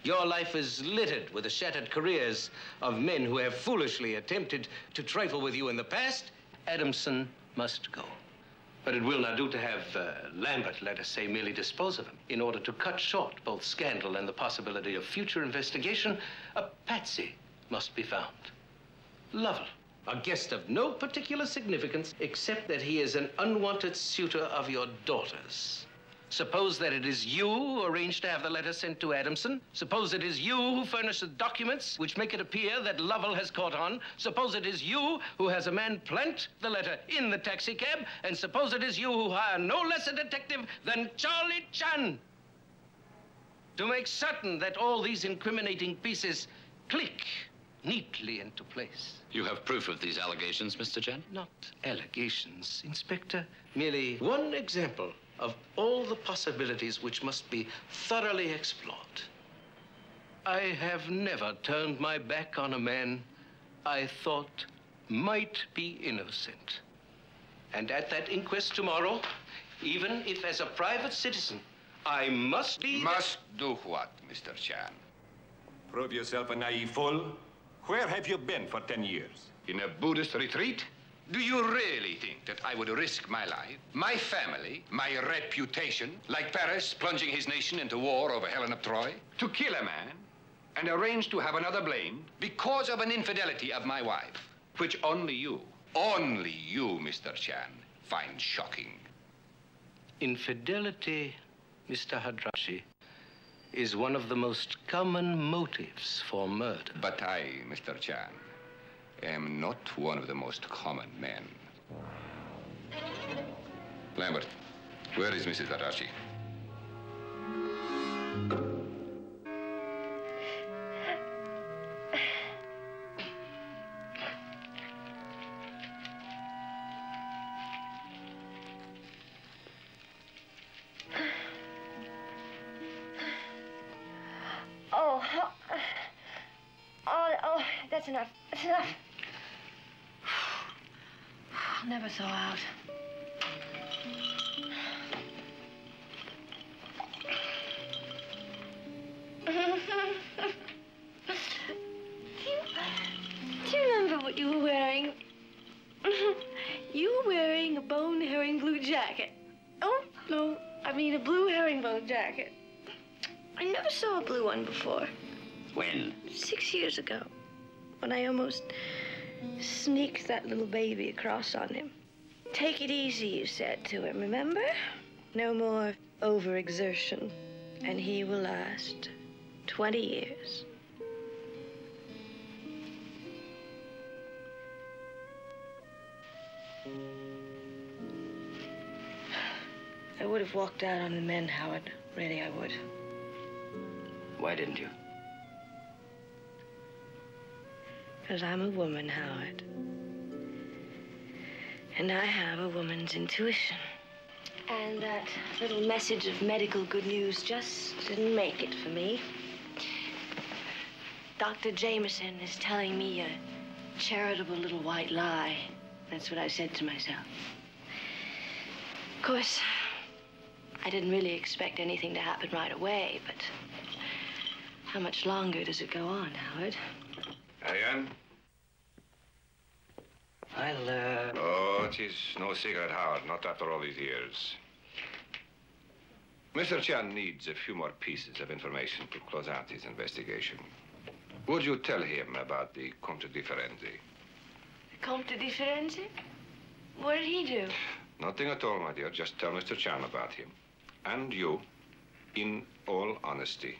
Your life is littered with the shattered careers of men who have foolishly attempted to trifle with you in the past. Adamson must go. But it will not do to have Lambert, let us say, merely dispose of him. In order to cut short both scandal and the possibility of future investigation, a patsy must be found. Lovell. A guest of no particular significance, except that he is an unwanted suitor of your daughter's. Suppose that it is you who arranged to have the letter sent to Adamson. Suppose it is you who furnished the documents which make it appear that Lovell has caught on. Suppose it is you who has a man plant the letter in the taxicab. And suppose it is you who hire no less a detective than Charlie Chan to make certain that all these incriminating pieces click neatly into place. You have proof of these allegations, Mr. Chan? Not allegations, Inspector. Merely one example of all the possibilities which must be thoroughly explored. I have never turned my back on a man I thought might be innocent. And at that inquest tomorrow, even if as a private citizen, I must be... Must do what, Mr. Chan? Prove yourself a naive fool? Where have you been for 10 years? In a Buddhist retreat? Do you really think that I would risk my life, my family, my reputation, like Paris plunging his nation into war over Helen of Troy, to kill a man and arrange to have another blamed because of an infidelity of my wife, which only you, Mr. Chan, find shocking? Infidelity, Mr. Hadrachi, is one of the most common motives for murder. But I, Mr. Chan, am not one of the most common men. Lambert, where is Mrs. Hadrachi? So out. Do you remember what you were wearing? You were wearing a bone herring blue jacket. Oh, no, I mean a blue herringbone jacket. I never saw a blue one before. When? 6 years ago, when I almost sneaked that little baby across on him. Take it easy, you said to him, remember? No more overexertion, and he will last 20 years. I would have walked out on the men, Howard. Really, I would. Why didn't you? Because I'm a woman, Howard. And I have a woman's intuition. And that little message of medical good news just didn't make it for me. Dr. Jameson is telling me a charitable little white lie. That's what I said to myself. Of course, I didn't really expect anything to happen right away, but how much longer does it go on, Howard? Ariane? I'll, Oh, it is no cigarette, Howard, not after all these years. Mr. Chan needs a few more pieces of information to close out his investigation. Would you tell him about the Conte di Firenze? The Conte di Firenze? What did he do? Nothing at all, my dear. Just tell Mr. Chan about him. And you, in all honesty.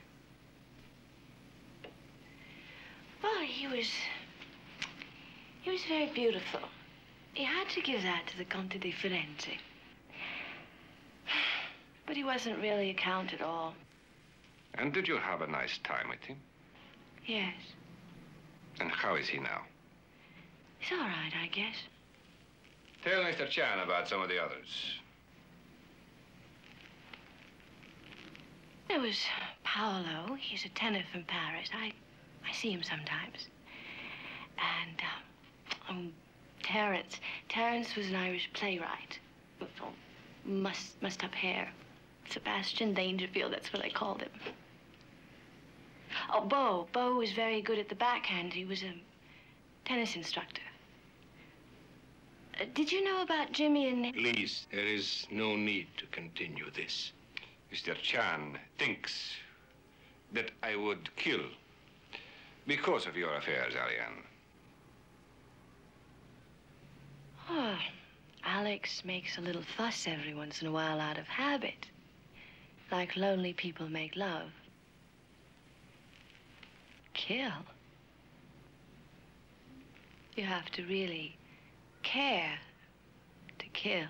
Well, he was very beautiful. He had to give that to the Conte di Firenze. But he wasn't really a count at all. And did you have a nice time with him? Yes. And how is he now? He's all right, I guess. Tell Mr. Chan about some of the others. There was Paolo. He's a tenor from Paris. I see him sometimes. And, Terence. Terence was an Irish playwright. Must-up hair. Sebastian Dangerfield, that's what I called him. Oh, Beau. Beau was very good at the backhand. He was a tennis instructor. Did you know about Jimmy and... Please, there is no need to continue this. Mr. Chan thinks that I would kill because of your affairs, Ariane. Oh, Alex makes a little fuss every once in a while out of habit. Like lonely people make love. Kill. You have to really care to kill.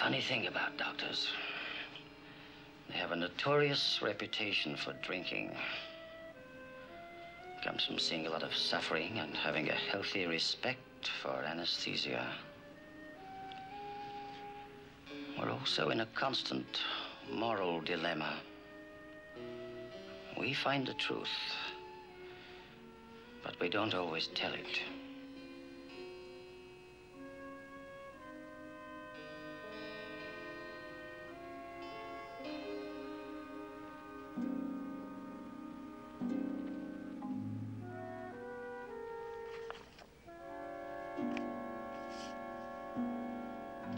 Funny thing about doctors, they have a notorious reputation for drinking. It comes from seeing a lot of suffering and having a healthy respect for anesthesia. We're also in a constant moral dilemma. We find the truth, but we don't always tell it.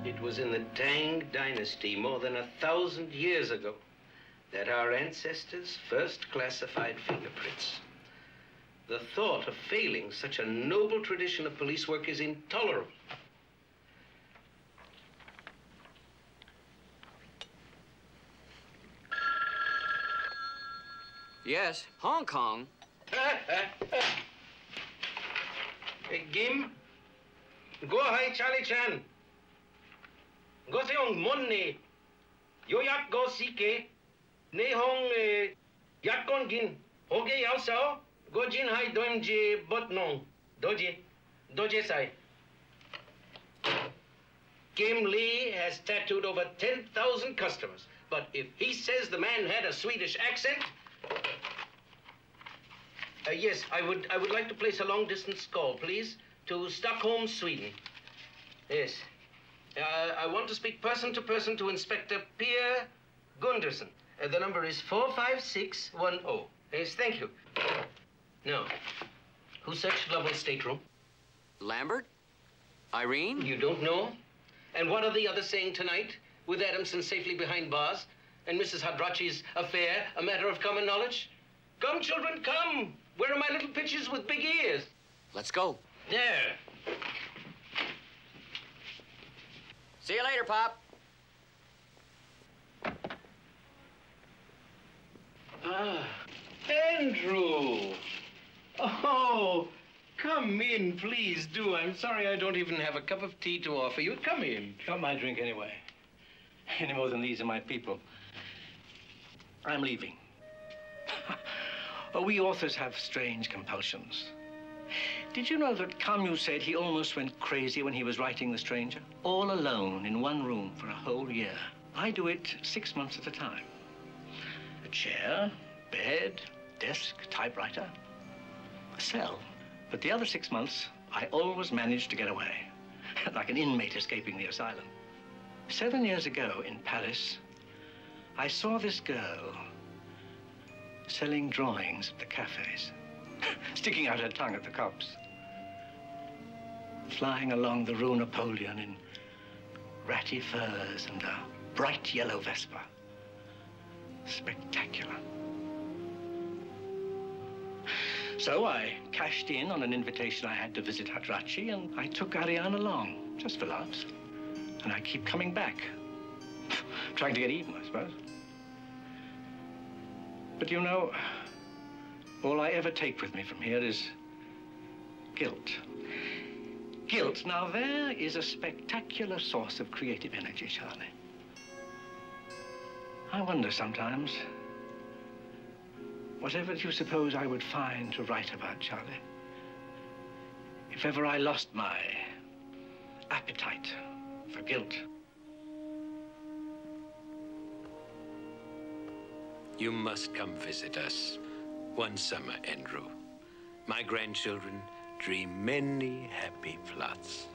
It was in the Tang Dynasty more than 1,000 years ago that our ancestors first classified fingerprints. The thought of failing such a noble tradition of police work is intolerable. Yes, Hong Kong. Gim, go ahead, Charlie Chan. Go seong monne, yo yak go sike, ne hong yak kon gin, hoge yao sao, go jin hai doimje bot nong, doje sai. Kim Lee has tattooed over 10,000 customers, but if he says the man had a Swedish accent, yes, I would like to place a long distance call, please, to Stockholm, Sweden. Yes. I want to speak person to Inspector Pierre Gunderson. The number is 45610. Yes, thank you. No. Who searched Lovell's stateroom? Lambert? Irene? You don't know? And what are the others saying tonight? With Adamson safely behind bars and Mrs. Hadrachi's affair a matter of common knowledge? Come, children, come. Where are my little pitchers with big ears? Let's go. There. See you later, Pop. Ah, Andrew. Oh, come in, please do. I'm sorry I don't even have a cup of tea to offer you. Come in. Not my drink anyway. Any more than these are my people. I'm leaving. We authors have strange compulsions. Did you know that Camus said he almost went crazy when he was writing The Stranger? All alone in one room for a whole year. I do it 6 months at a time. A chair, bed, desk, typewriter, a cell. But the other 6 months, I always managed to get away, like an inmate escaping the asylum. 7 years ago in Paris, I saw this girl selling drawings at the cafes, sticking out her tongue at the cops. Flying along the Rue Napoleon in ratty furs and a bright yellow Vespa. Spectacular. So I cashed in on an invitation I had to visit Hadrachi, and I took Ariane along, just for laughs. And I keep coming back, trying to get even, I suppose. But you know, all I ever take with me from here is guilt. Guilt. Now, there is a spectacular source of creative energy, Charlie. I wonder sometimes, whatever do you suppose I would find to write about, Charlie, if ever I lost my appetite for guilt? You must come visit us one summer, Andrew. My grandchildren dream many happy plots.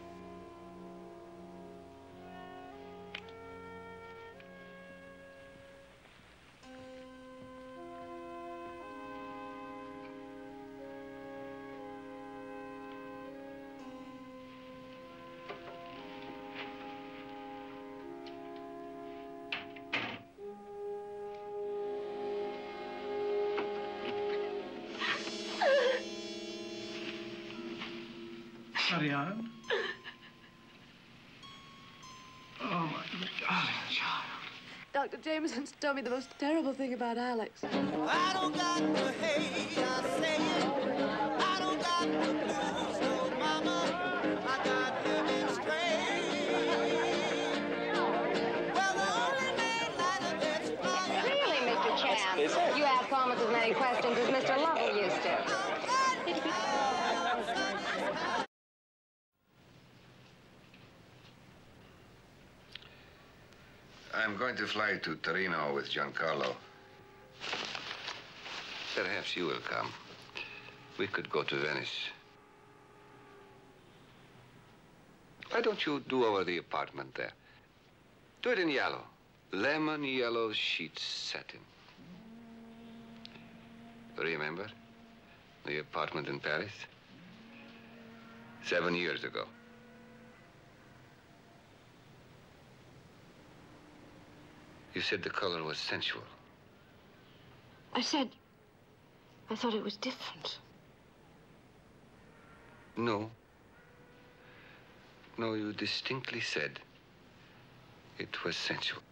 Ariane? Oh, my darling child. Dr. Jameson's told me the most terrible thing about Alex. I don't got the hate, I say it. I don't got the blues, no mama. I got heaven straight. Well, the only man lighter that's fire. Really, Mr. Chan, you have almost as many questions as Mr. Lovell used to. I'm going to fly to Torino with Giancarlo. Perhaps you will come. We could go to Venice. Why don't you do over the apartment there? Do it in yellow. Lemon yellow sheet satin. Remember? The apartment in Paris? 7 years ago. You said the color was sensual. I said... I thought it was different. No. No, you distinctly said it was sensual.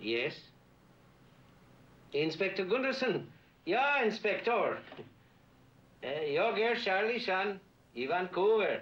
Yes? Inspector Gunderson. Yeah, Inspector. Your girl, Charlie Chan, in Vancouver.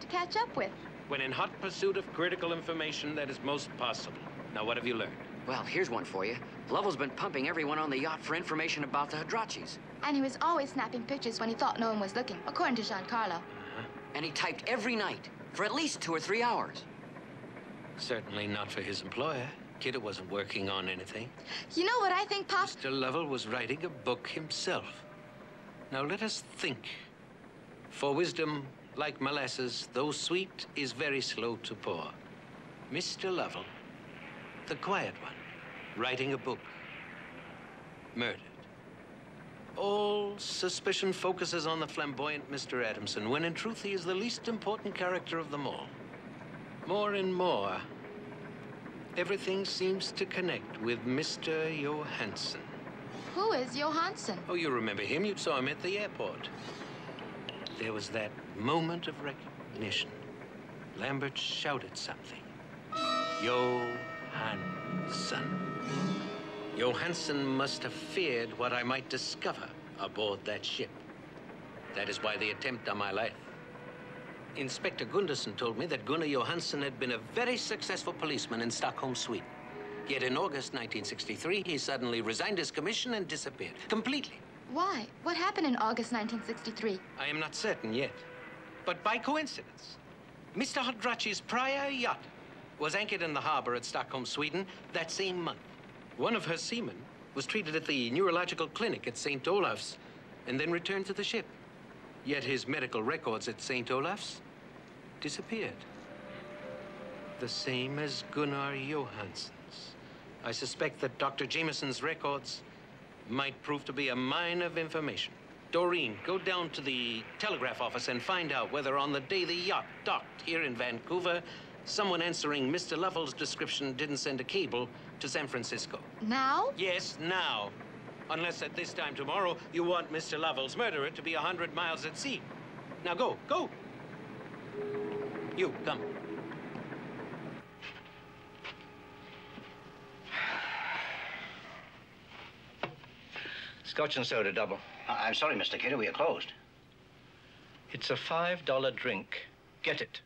To catch up with. When in hot pursuit of critical information, that is most possible. Now, what have you learned? Well, here's one for you. Lovell's been pumping everyone on the yacht for information about the Hadrachis. And he was always snapping pictures when he thought no one was looking, according to Giancarlo. Uh-huh. And he typed every night, for at least 2 or 3 hours. Certainly not for his employer. Kidder wasn't working on anything. You know what I think, Pop? Mr. Lovell was writing a book himself. Now, let us think. For wisdom, like molasses, though sweet, is very slow to pour. Mr. Lovell, the quiet one, writing a book, murdered. All suspicion focuses on the flamboyant Mr. Adamson, when in truth he is the least important character of them all. More and more, everything seems to connect with Mr. Johansson. Who is Johansson? Oh, you remember him. You saw him at the airport. There was that moment of recognition. Lambert shouted something. Johansson. Johansson must have feared what I might discover aboard that ship. That is why the attempt on my life. Inspector Gunderson told me that Gunnar Johansson had been a very successful policeman in Stockholm, Sweden. Yet in August 1963, he suddenly resigned his commission and disappeared completely. Why? What happened in August 1963? I am not certain yet. But by coincidence, Mr. Hadrachi's prior yacht was anchored in the harbor at Stockholm, Sweden, that same month. One of her seamen was treated at the neurological clinic at St. Olaf's and then returned to the ship. Yet his medical records at St. Olaf's disappeared. The same as Gunnar Johansson's. I suspect that Dr. Jameson's records might prove to be a mine of information. Doreen, go down to the telegraph office and find out whether on the day the yacht docked here in Vancouver, someone answering Mr. Lovell's description didn't send a cable to San Francisco. Now? Yes, now. Unless at this time tomorrow, you want Mr. Lovell's murderer to be 100 miles at sea. Now go, go. You, come. Scotch and soda, double. I'm sorry, Mr. Kidder, we are closed. It's a $5 drink. Get it.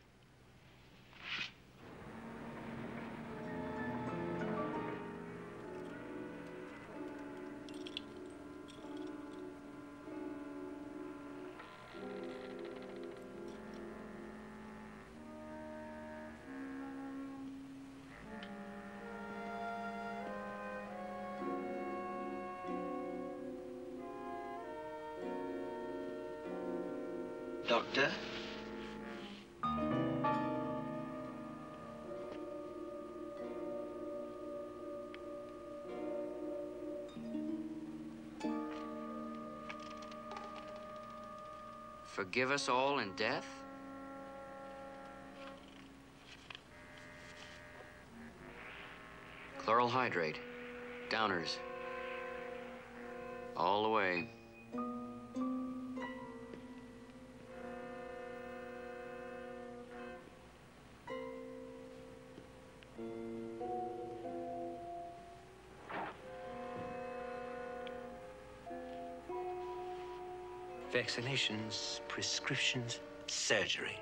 Doctor? Forgive us all in death? Chloral hydrate. Downers. All the way. Vaccinations, prescriptions, surgery.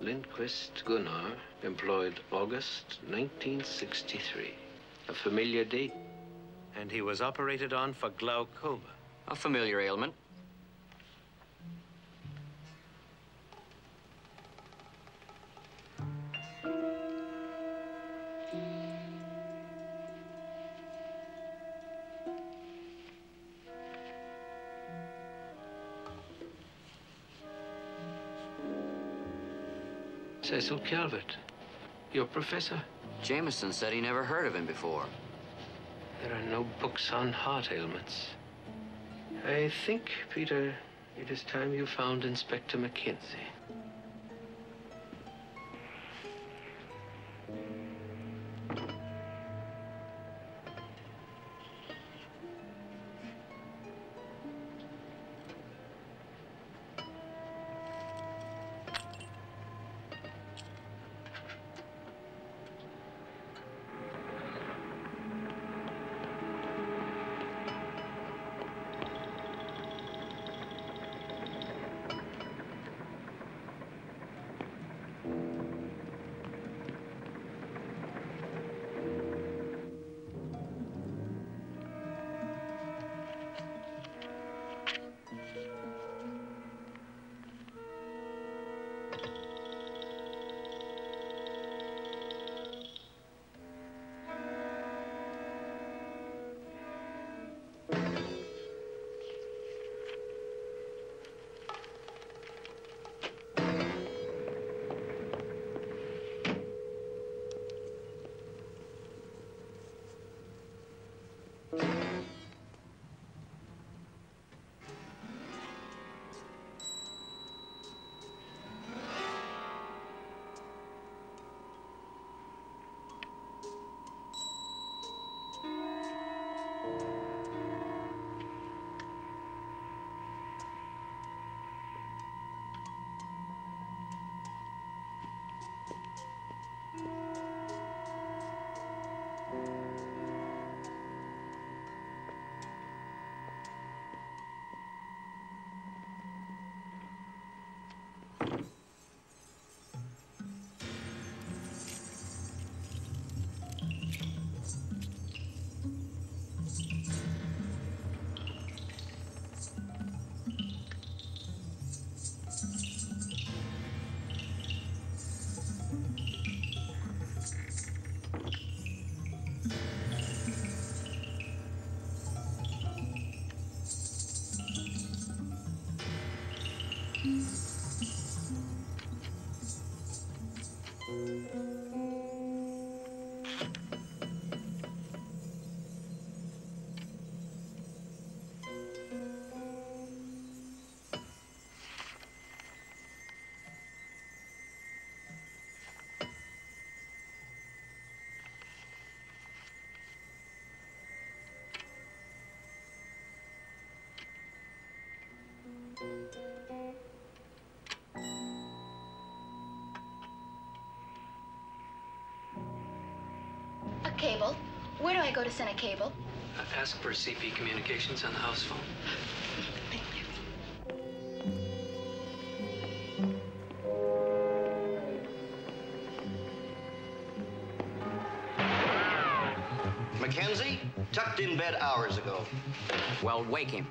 Lindquist Gunnar, employed August 1963. A familiar date. And he was operated on for glaucoma. A familiar ailment. Cecil Calvert, your professor. Jameson said he never heard of him before. There are no books on heart ailments. I think, Peter, it is time you found Inspector McKenzie. Cable. Where do I go to send a cable? Ask for CP Communications on the house phone. McKenzie? Tucked in bed hours ago. Well, wake him.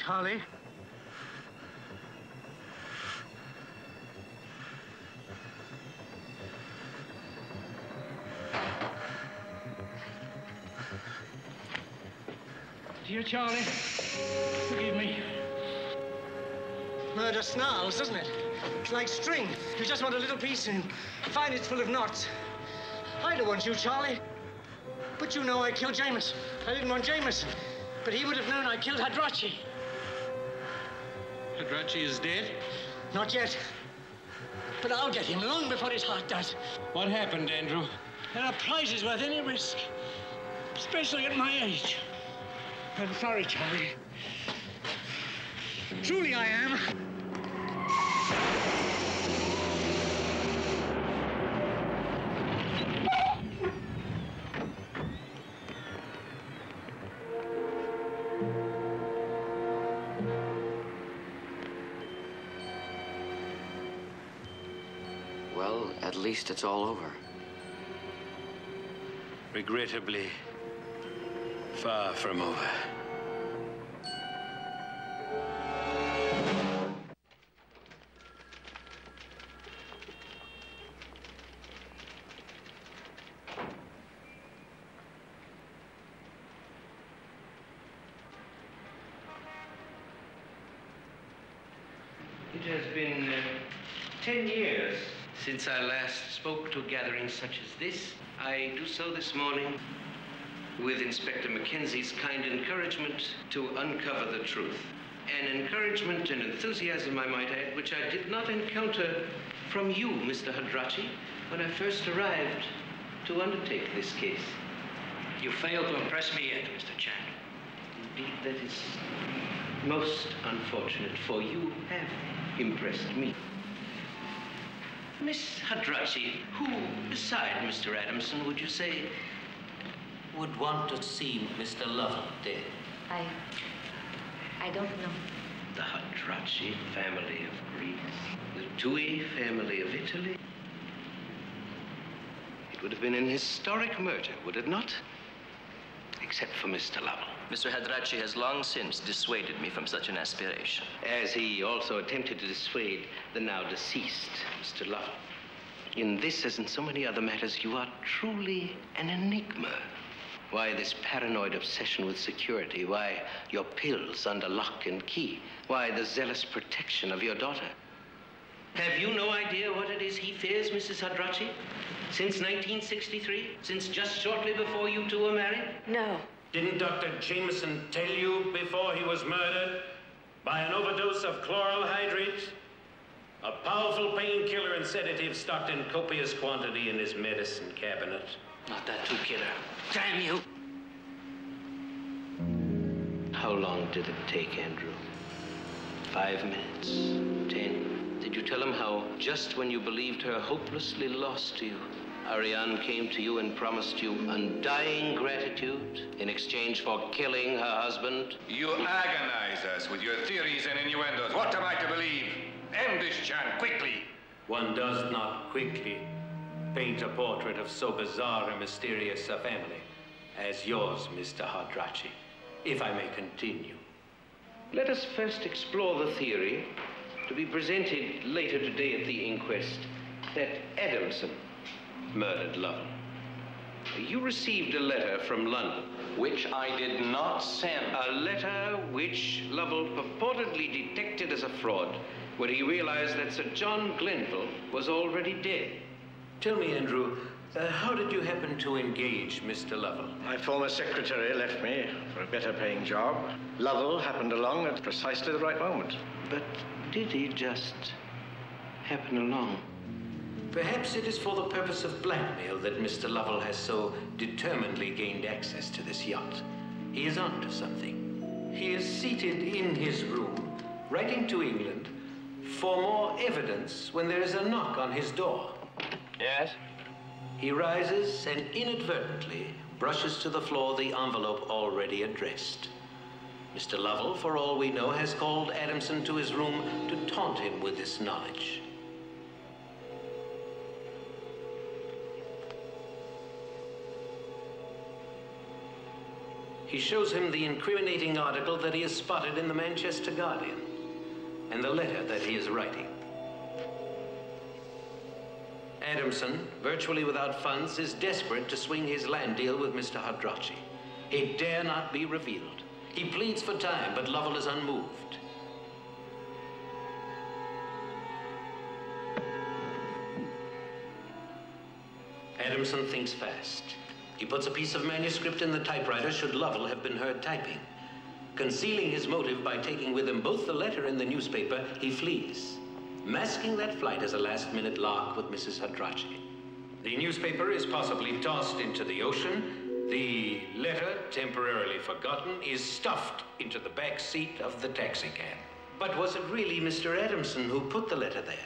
Charlie? Dear Charlie, forgive me. Murder snarls, doesn't it? It's like string. You just want a little piece and find it's full of knots. I don't want you, Charlie. But you know I killed Jameson. I didn't want Jameson. But he would have known I killed Hadrachi. Hadrachi is dead? Not yet. But I'll get him long before his heart does. What happened, Andrew? There are prizes worth any risk, especially at my age. I'm sorry, Charlie. Truly I am. At least it's all over. Regrettably, far from over. It has been 10 years. Since I last spoke to a gathering such as this, I do so this morning with Inspector McKenzie's kind encouragement to uncover the truth. An encouragement and enthusiasm, I might add, which I did not encounter from you, Mr. Hadrachi, when I first arrived to undertake this case. You failed to impress me yet, Mr. Chan. Indeed, that is most unfortunate, for you have impressed me. Miss Hadrachi, who, beside Mr. Adamson, would you say would want to see Mr. Lovell dead? I don't know. The Hadrachi family of Greece, the Tui family of Italy. It would have been an historic murder, would it not? Except for Mr. Lovell. Mr. Hadrachi has long since dissuaded me from such an aspiration. As he also attempted to dissuade the now deceased, Mr. Lovell. In this, as in so many other matters, you are truly an enigma. Why this paranoid obsession with security? Why your pills under lock and key? Why the zealous protection of your daughter? Have you no idea what it is he fears, Mrs. Hadrachi? Since 1963? Since just shortly before you two were married? No. Didn't Dr. Jameson tell you before he was murdered? By an overdose of chloral hydrate? A powerful painkiller and sedative stocked in copious quantity in his medicine cabinet. Not that too, Kidder. Damn you! How long did it take, Andrew? 5 minutes? 10? Did you tell him how, just when you believed her hopelessly lost to you, Ariane came to you and promised you undying gratitude in exchange for killing her husband? You agonize us with your theories and innuendos. What am I to believe? End this, Chan, quickly. One does not quickly paint a portrait of so bizarre and mysterious a family as yours, Mr. Hadrachi, if I may continue. Let us first explore the theory to be presented later today at the inquest that Adamson murdered Lovell. You received a letter from London. Which I did not send. A letter which Lovell purportedly detected as a fraud when he realized that Sir John Glenville was already dead. Tell me, Andrew, how did you happen to engage Mr. Lovell? My former secretary left me for a better paying job. Lovell happened along at precisely the right moment. But did he just happen along? Perhaps it is for the purpose of blackmail that Mr. Lovell has so determinedly gained access to this yacht. He is onto something. He is seated in his room, writing to England for more evidence when there is a knock on his door. Yes? He rises and inadvertently brushes to the floor the envelope already addressed. Mr. Lovell, for all we know, has called Adamson to his room to taunt him with this knowledge. He shows him the incriminating article that he has spotted in the Manchester Guardian and the letter that he is writing. Adamson, virtually without funds, is desperate to swing his land deal with Mr. Hadrachi. He dare not be revealed. He pleads for time, but Lovell is unmoved. Adamson thinks fast. He puts a piece of manuscript in the typewriter should Lovell have been heard typing. Concealing his motive by taking with him both the letter and the newspaper, he flees, masking that flight as a last-minute lark with Mrs. Hadrachi. The newspaper is possibly tossed into the ocean. The letter, temporarily forgotten, is stuffed into the back seat of the taxicab. But was it really Mr. Adamson who put the letter there?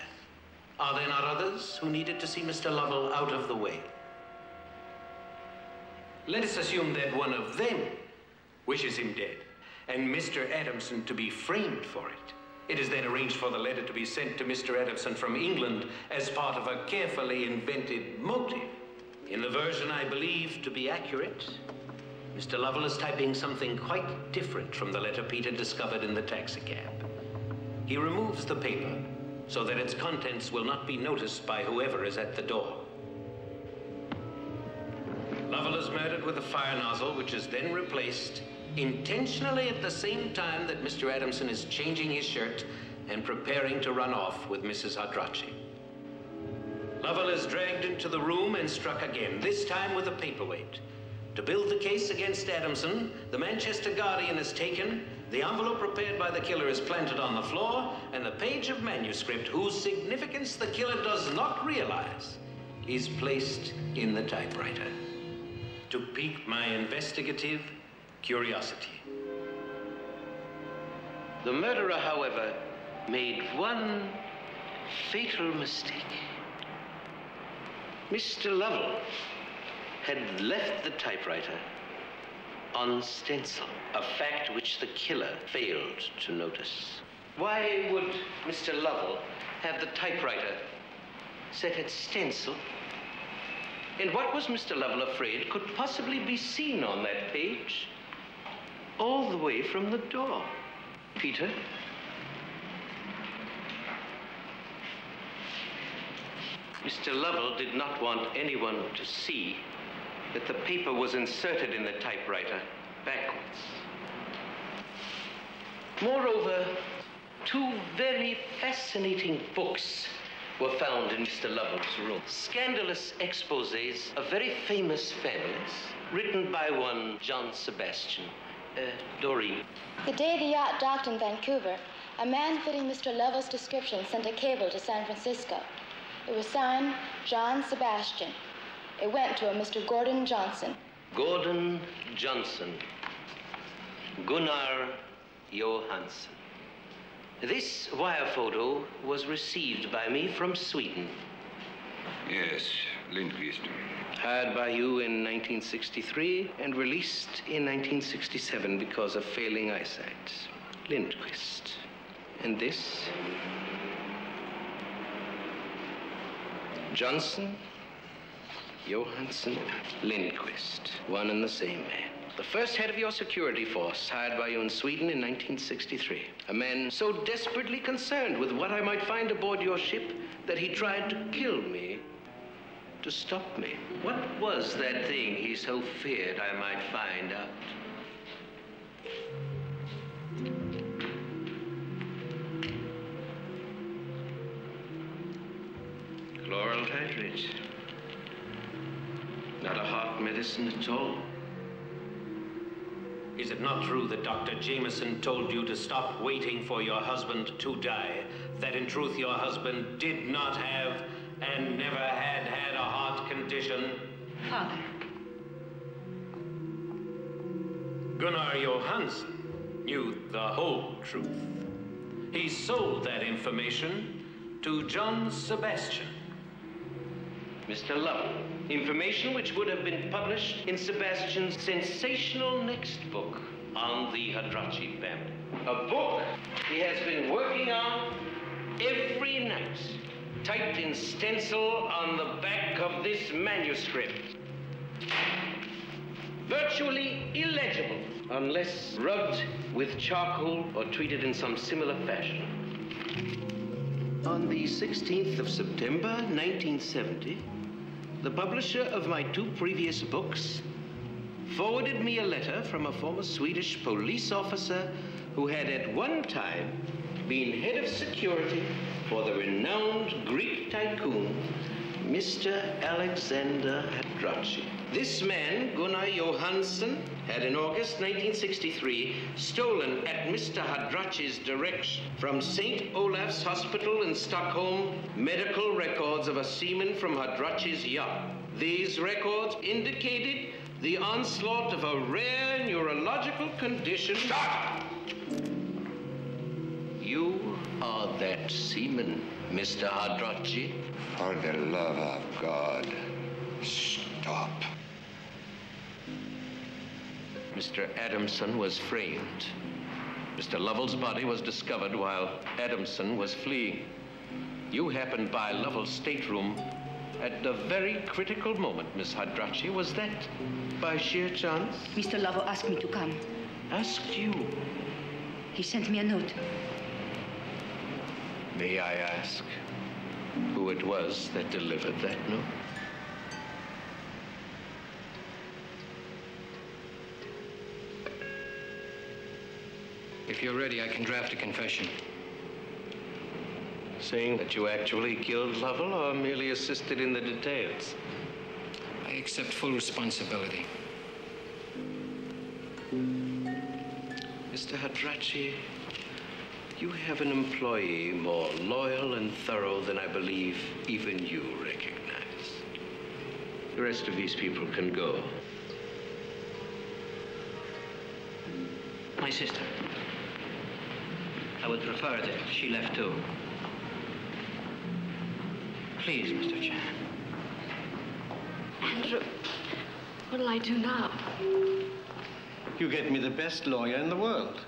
Are there not others who needed to see Mr. Lovell out of the way? Let us assume that one of them wishes him dead, and Mr. Adamson to be framed for it. It is then arranged for the letter to be sent to Mr. Adamson from England as part of a carefully invented motive. In the version I believe to be accurate, Mr. Lovell is typing something quite different from the letter Peter discovered in the taxicab. He removes the paper so that its contents will not be noticed by whoever is at the door. Lovell is murdered with a fire nozzle, which is then replaced intentionally at the same time that Mr. Adamson is changing his shirt and preparing to run off with Mrs. Hadrachi. Lovell is dragged into the room and struck again, this time with a paperweight. To build the case against Adamson, the Manchester Guardian is taken, the envelope prepared by the killer is planted on the floor, and the page of manuscript, whose significance the killer does not realize, is placed in the typewriter. To pique my investigative curiosity. The murderer, however, made one fatal mistake. Mr. Lovell had left the typewriter on stencil, a fact which the killer failed to notice. Why would Mr. Lovell have the typewriter set at stencil? And what was Mr. Lovell afraid could possibly be seen on that page, all the way from the door? Peter? Mr. Lovell did not want anyone to see that the paper was inserted in the typewriter backwards. Moreover, two very fascinating books were found in Mr. Lovell's room. Scandalous exposés of very famous families, written by one John Sebastian. Doreen. The day the yacht docked in Vancouver, a man fitting Mr. Lovell's description sent a cable to San Francisco. It was signed John Sebastian. It went to a Mr. Gordon Johnson. Gordon Johnson. Gunnar Johansson. This wire photo was received by me from Sweden. Yes, Lindquist. Hired by you in 1963 and released in 1967 because of failing eyesight. Lindquist. And this? Johnson, Johansson, Lindquist. One and the same man. The first head of your security force, hired by you in Sweden in 1963. A man so desperately concerned with what I might find aboard your ship that he tried to kill me to stop me. What was that thing he so feared I might find out? Chloral titrate. Not a heart medicine at all. Is it not true that Dr. Jameson told you to stop waiting for your husband to die? That in truth your husband did not have and never had had a heart condition? Father. Gunnar Johansson knew the whole truth. He sold that information to John Sebastian. Mr. Lovell, information which would have been published in Sebastian's sensational next book on the Hadrachi family. A book he has been working on every night, typed in stencil on the back of this manuscript. Virtually illegible, unless rubbed with charcoal or treated in some similar fashion. On the 16th of September, 1970, the publisher of my two previous books forwarded me a letter from a former Swedish police officer who had at one time been head of security for the renowned Greek tycoon, Mr. Alexander Hadrachi. This man, Gunnar Johansson, had in August 1963 stolen at Mr. Hadrachi's direction from St. Olaf's Hospital in Stockholm medical records of a seaman from Hadrachi's yacht. These records indicated the onslaught of a rare neurological condition. Stop! You are that seaman, Mr. Hadrachi. For the love of God, stop. Mr. Adamson was framed. Mr. Lovell's body was discovered while Adamson was fleeing. You happened by Lovell's stateroom at the very critical moment, Miss Hadrachi. Was that by sheer chance? Mr. Lovell asked me to come. Asked you? He sent me a note. May I ask who it was that delivered that note? If you're ready, I can draft a confession. Saying that you actually killed Lovell or merely assisted in the details? I accept full responsibility. Mr. Hadrachi, you have an employee more loyal and thorough than I believe even you recognize. The rest of these people can go. My sister. I would prefer that she left too. Please, Mr. Chan. Andrew, what'll I do now? You get me the best lawyer in the world.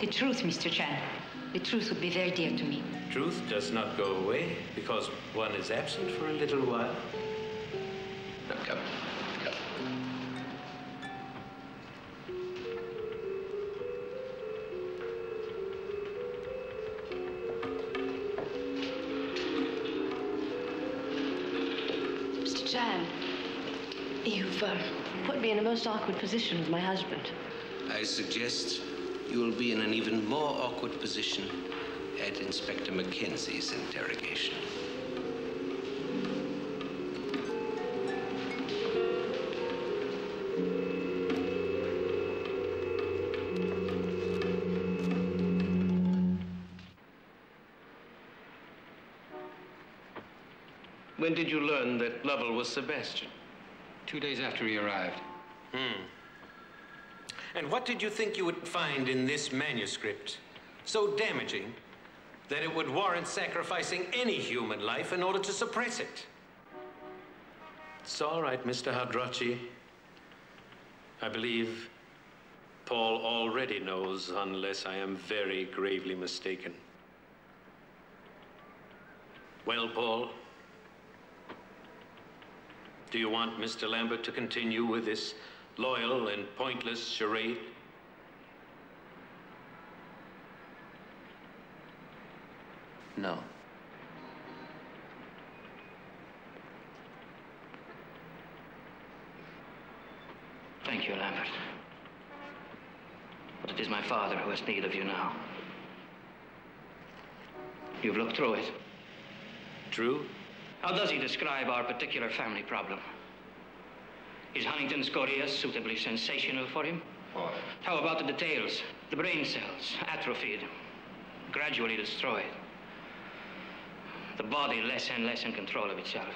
The truth, Mr. Chan. The truth would be very dear to me. Truth does not go away because one is absent for a little while. Now, come. Come. Mr. Chan, you've put me in a most awkward position with my husband. I suggest you will be in an even more awkward position at Inspector McKenzie's interrogation. When did you learn that Lovell was Sebastian? 2 days after he arrived. And what did you think you would find in this manuscript so damaging that it would warrant sacrificing any human life in order to suppress it? It's all right, Mr. Hadrachi. I believe Paul already knows, unless I am very gravely mistaken. Well, Paul, do you want Mr. Lambert to continue with this loyal and pointless charade? No. Thank you, Lambert. But it is my father who has need of you now. You've looked through it. True? How does he describe our particular family problem? Is Huntington's chorea suitably sensational for him? Or how about the details? The brain cells, atrophied, gradually destroyed. The body less and less in control of itself.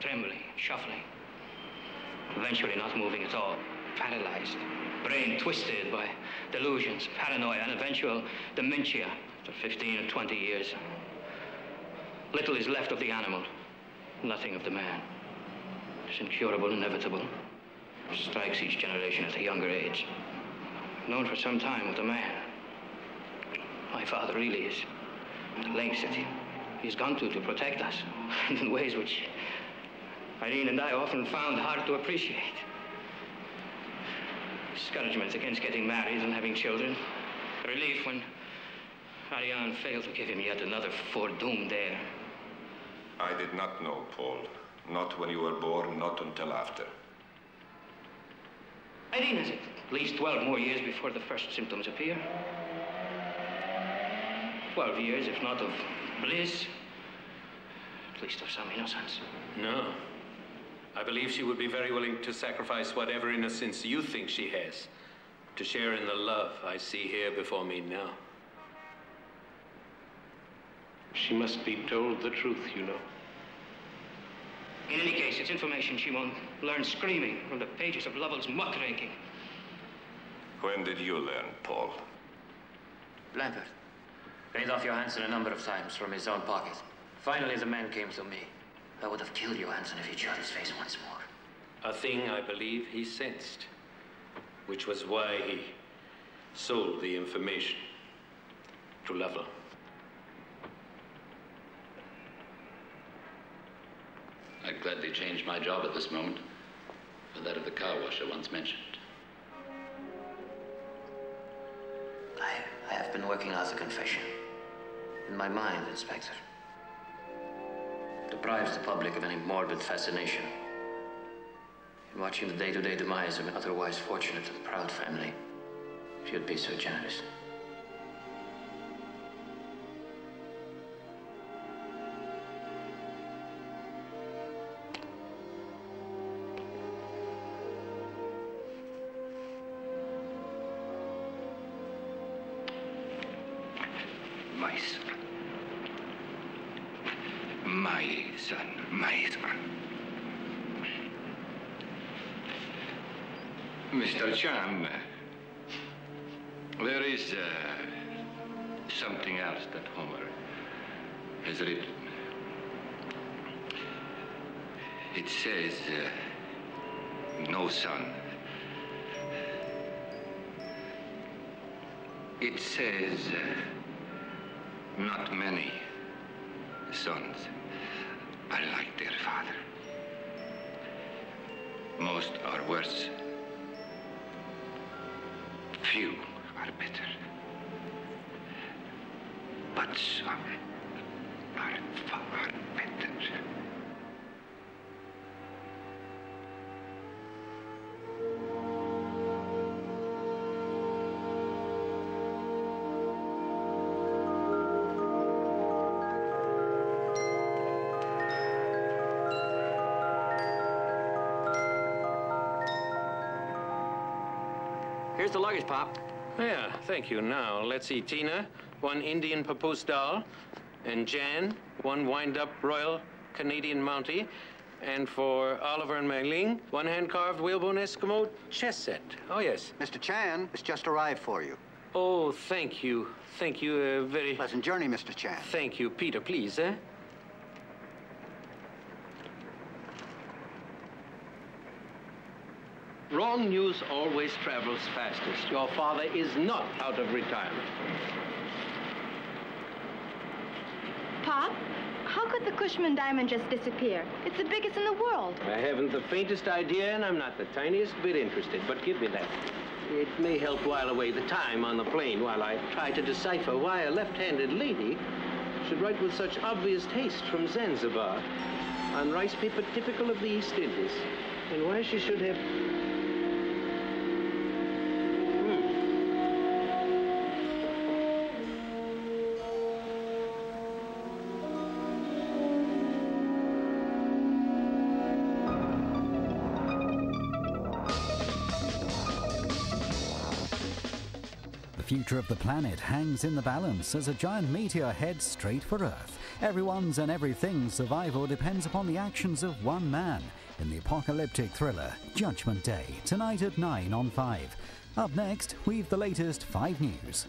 Trembling, shuffling. Eventually not moving at all. Paralyzed. Brain twisted by delusions, paranoia, and eventual dementia after 15 or 20 years. Little is left of the animal, nothing of the man. It's incurable, inevitable. It strikes each generation at a younger age. Known for some time with the man. My father really is. The lengths that he's gone to protect us, in ways which Irene and I often found hard to appreciate. Discouragements against getting married and having children. Relief when Ariane failed to give him yet another foredoomed heir. I did not know, Paul. Not when you were born, not until after. Irene has at least 12 more years before the first symptoms appear. 12 years, if not of bliss, at least of some innocence. No. I believe she would be very willing to sacrifice whatever innocence you think she has to share in the love I see here before me now. She must be told the truth, you know. In any case, it's information she won't learn screaming from the pages of Lovell's muckraking. When did you learn, Paul? Lambert paid off Johansson a number of times from his own pocket. Finally, the man came to me. I would have killed Johansson if he'd shut his face once more. A thing I believe he sensed, which was why he sold the information to Lovell. I'd gladly change my job at this moment for that of the car washer once mentioned. I have been working out the confession. In my mind, Inspector. It deprives the public of any morbid fascination. In watching the day-to-day demise of an otherwise fortunate and proud family, if you'd be so generous. Mr. Chan, there is something else that Homer has written. It says, no sun. It says, not many sons are like their father. Most are worse. Few are better, but some are far better. Here's the luggage, Pop. Yeah, thank you. Now, let's see. Tina, one Indian papoose doll, and Jan, one wind-up Royal Canadian Mountie, and for Oliver and Mei Ling, one hand-carved whalebone Eskimo chess set. Oh, yes. Mr. Chan, it's just arrived for you. Oh, thank you. Thank you, very... Pleasant journey, Mr. Chan. Thank you. Peter, please, eh? Wrong news always travels fastest. Your father is not out of retirement. Pop, how could the Cushman diamond just disappear? It's the biggest in the world. I haven't the faintest idea, and I'm not the tiniest bit interested, but give me that. It may help while away the time on the plane while I try to decipher why a left-handed lady should write with such obvious taste from Zanzibar on rice paper typical of the East Indies, and why she should have... The future of the planet hangs in the balance as a giant meteor heads straight for Earth. Everyone's and everything's survival depends upon the actions of one man in the apocalyptic thriller Judgment Day, tonight at 9 on 5. Up next, we've the latest 5 News.